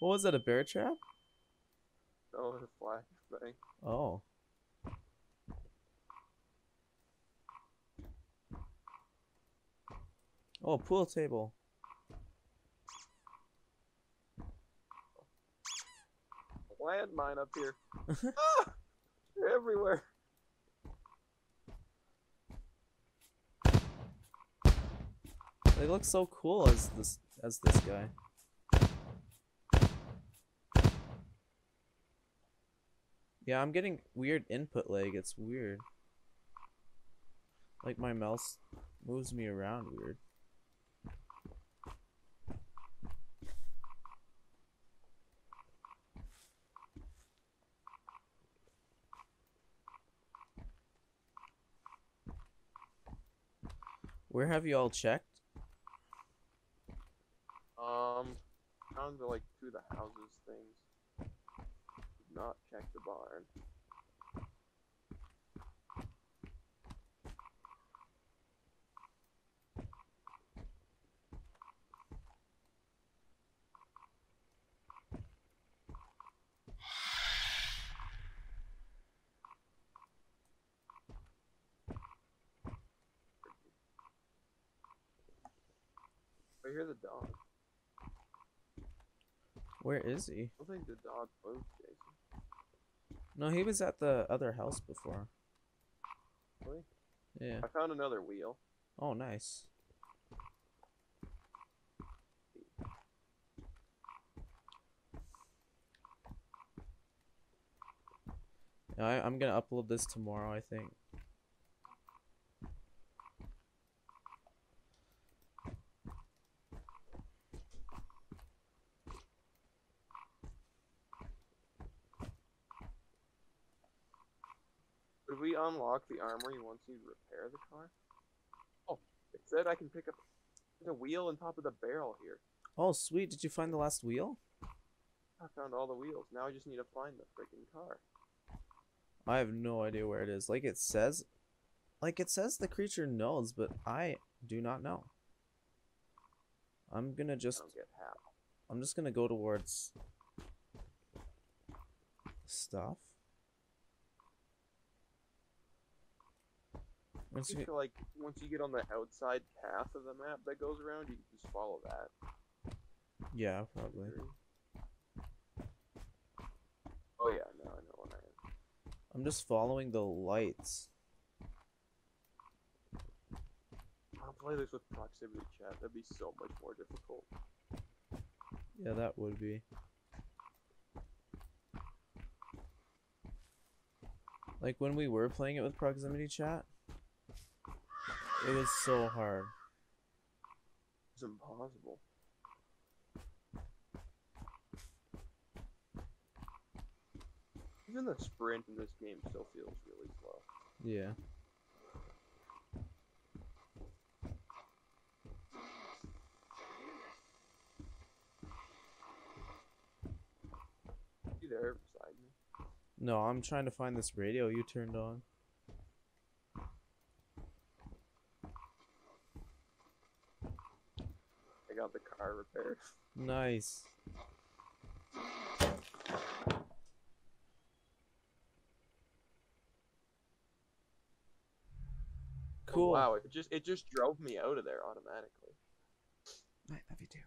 What was that, a bear trap? That was a fly thing. Oh. Oh, pool table. Landmine up here. Ah! They're everywhere. They look so cool as this as this guy. Yeah, I'm getting weird input lag. It's weird. Like my mouse moves me around weird. Where have you all checked? Um, down to like two of the houses things. Did not check the barn. I hear the dog. Where is he? I think the dog moved, Jason. No, he was at the other house before. Really? Yeah. I found another wheel. Oh, nice. I, I'm gonna upload this tomorrow, I think. We unlock the armory once you repair the car. Oh, it said I can pick up the wheel on top of the barrel here. Oh, sweet. Did you find the last wheel? I found all the wheels. Now I just need to find the freaking car. I have no idea where it is. Like it says, like it says the creature knows, but I do not know. I'm gonna just, I don't get how. I'm just gonna go towards stuff. Once you, like, once you get on the outside path of the map that goes around, you can just follow that. Yeah, probably. Oh yeah, no, I know what I am. I'm just following the lights. I'll play this with proximity chat. That'd be so much more difficult. Yeah, that would be. Like, when we were playing it with proximity chat, it was so hard. It's impossible. Even the sprint in this game still feels really slow. Yeah. You there beside me? No, I'm trying to find this radio you turned on. Got the car repaired. Nice. Cool. Oh, wow, it just it just drove me out of there automatically. I love you too.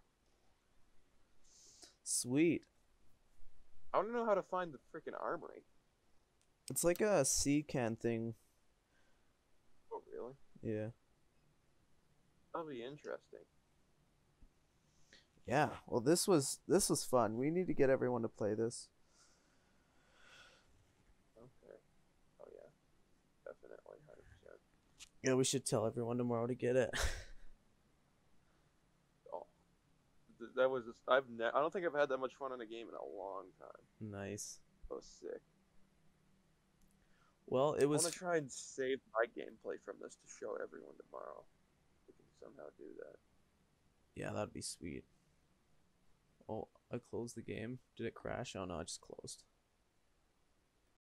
Sweet. I don't know how to find the freaking armory. It's like a sea can thing. Oh really? Yeah. That'll be interesting. Yeah, well this was this was fun. We need to get everyone to play this. Okay. Oh yeah. Definitely one hundred percent. Yeah, we should tell everyone tomorrow to get it. Oh. That was just, I've ne I don't think I've had that much fun in a game in a long time. Nice. That was sick. Well, it was, I want to try and save my gameplay from this to show everyone tomorrow. We can somehow do that. Yeah, that'd be sweet. Oh, I closed the game. Did it crash? Oh no, it just closed.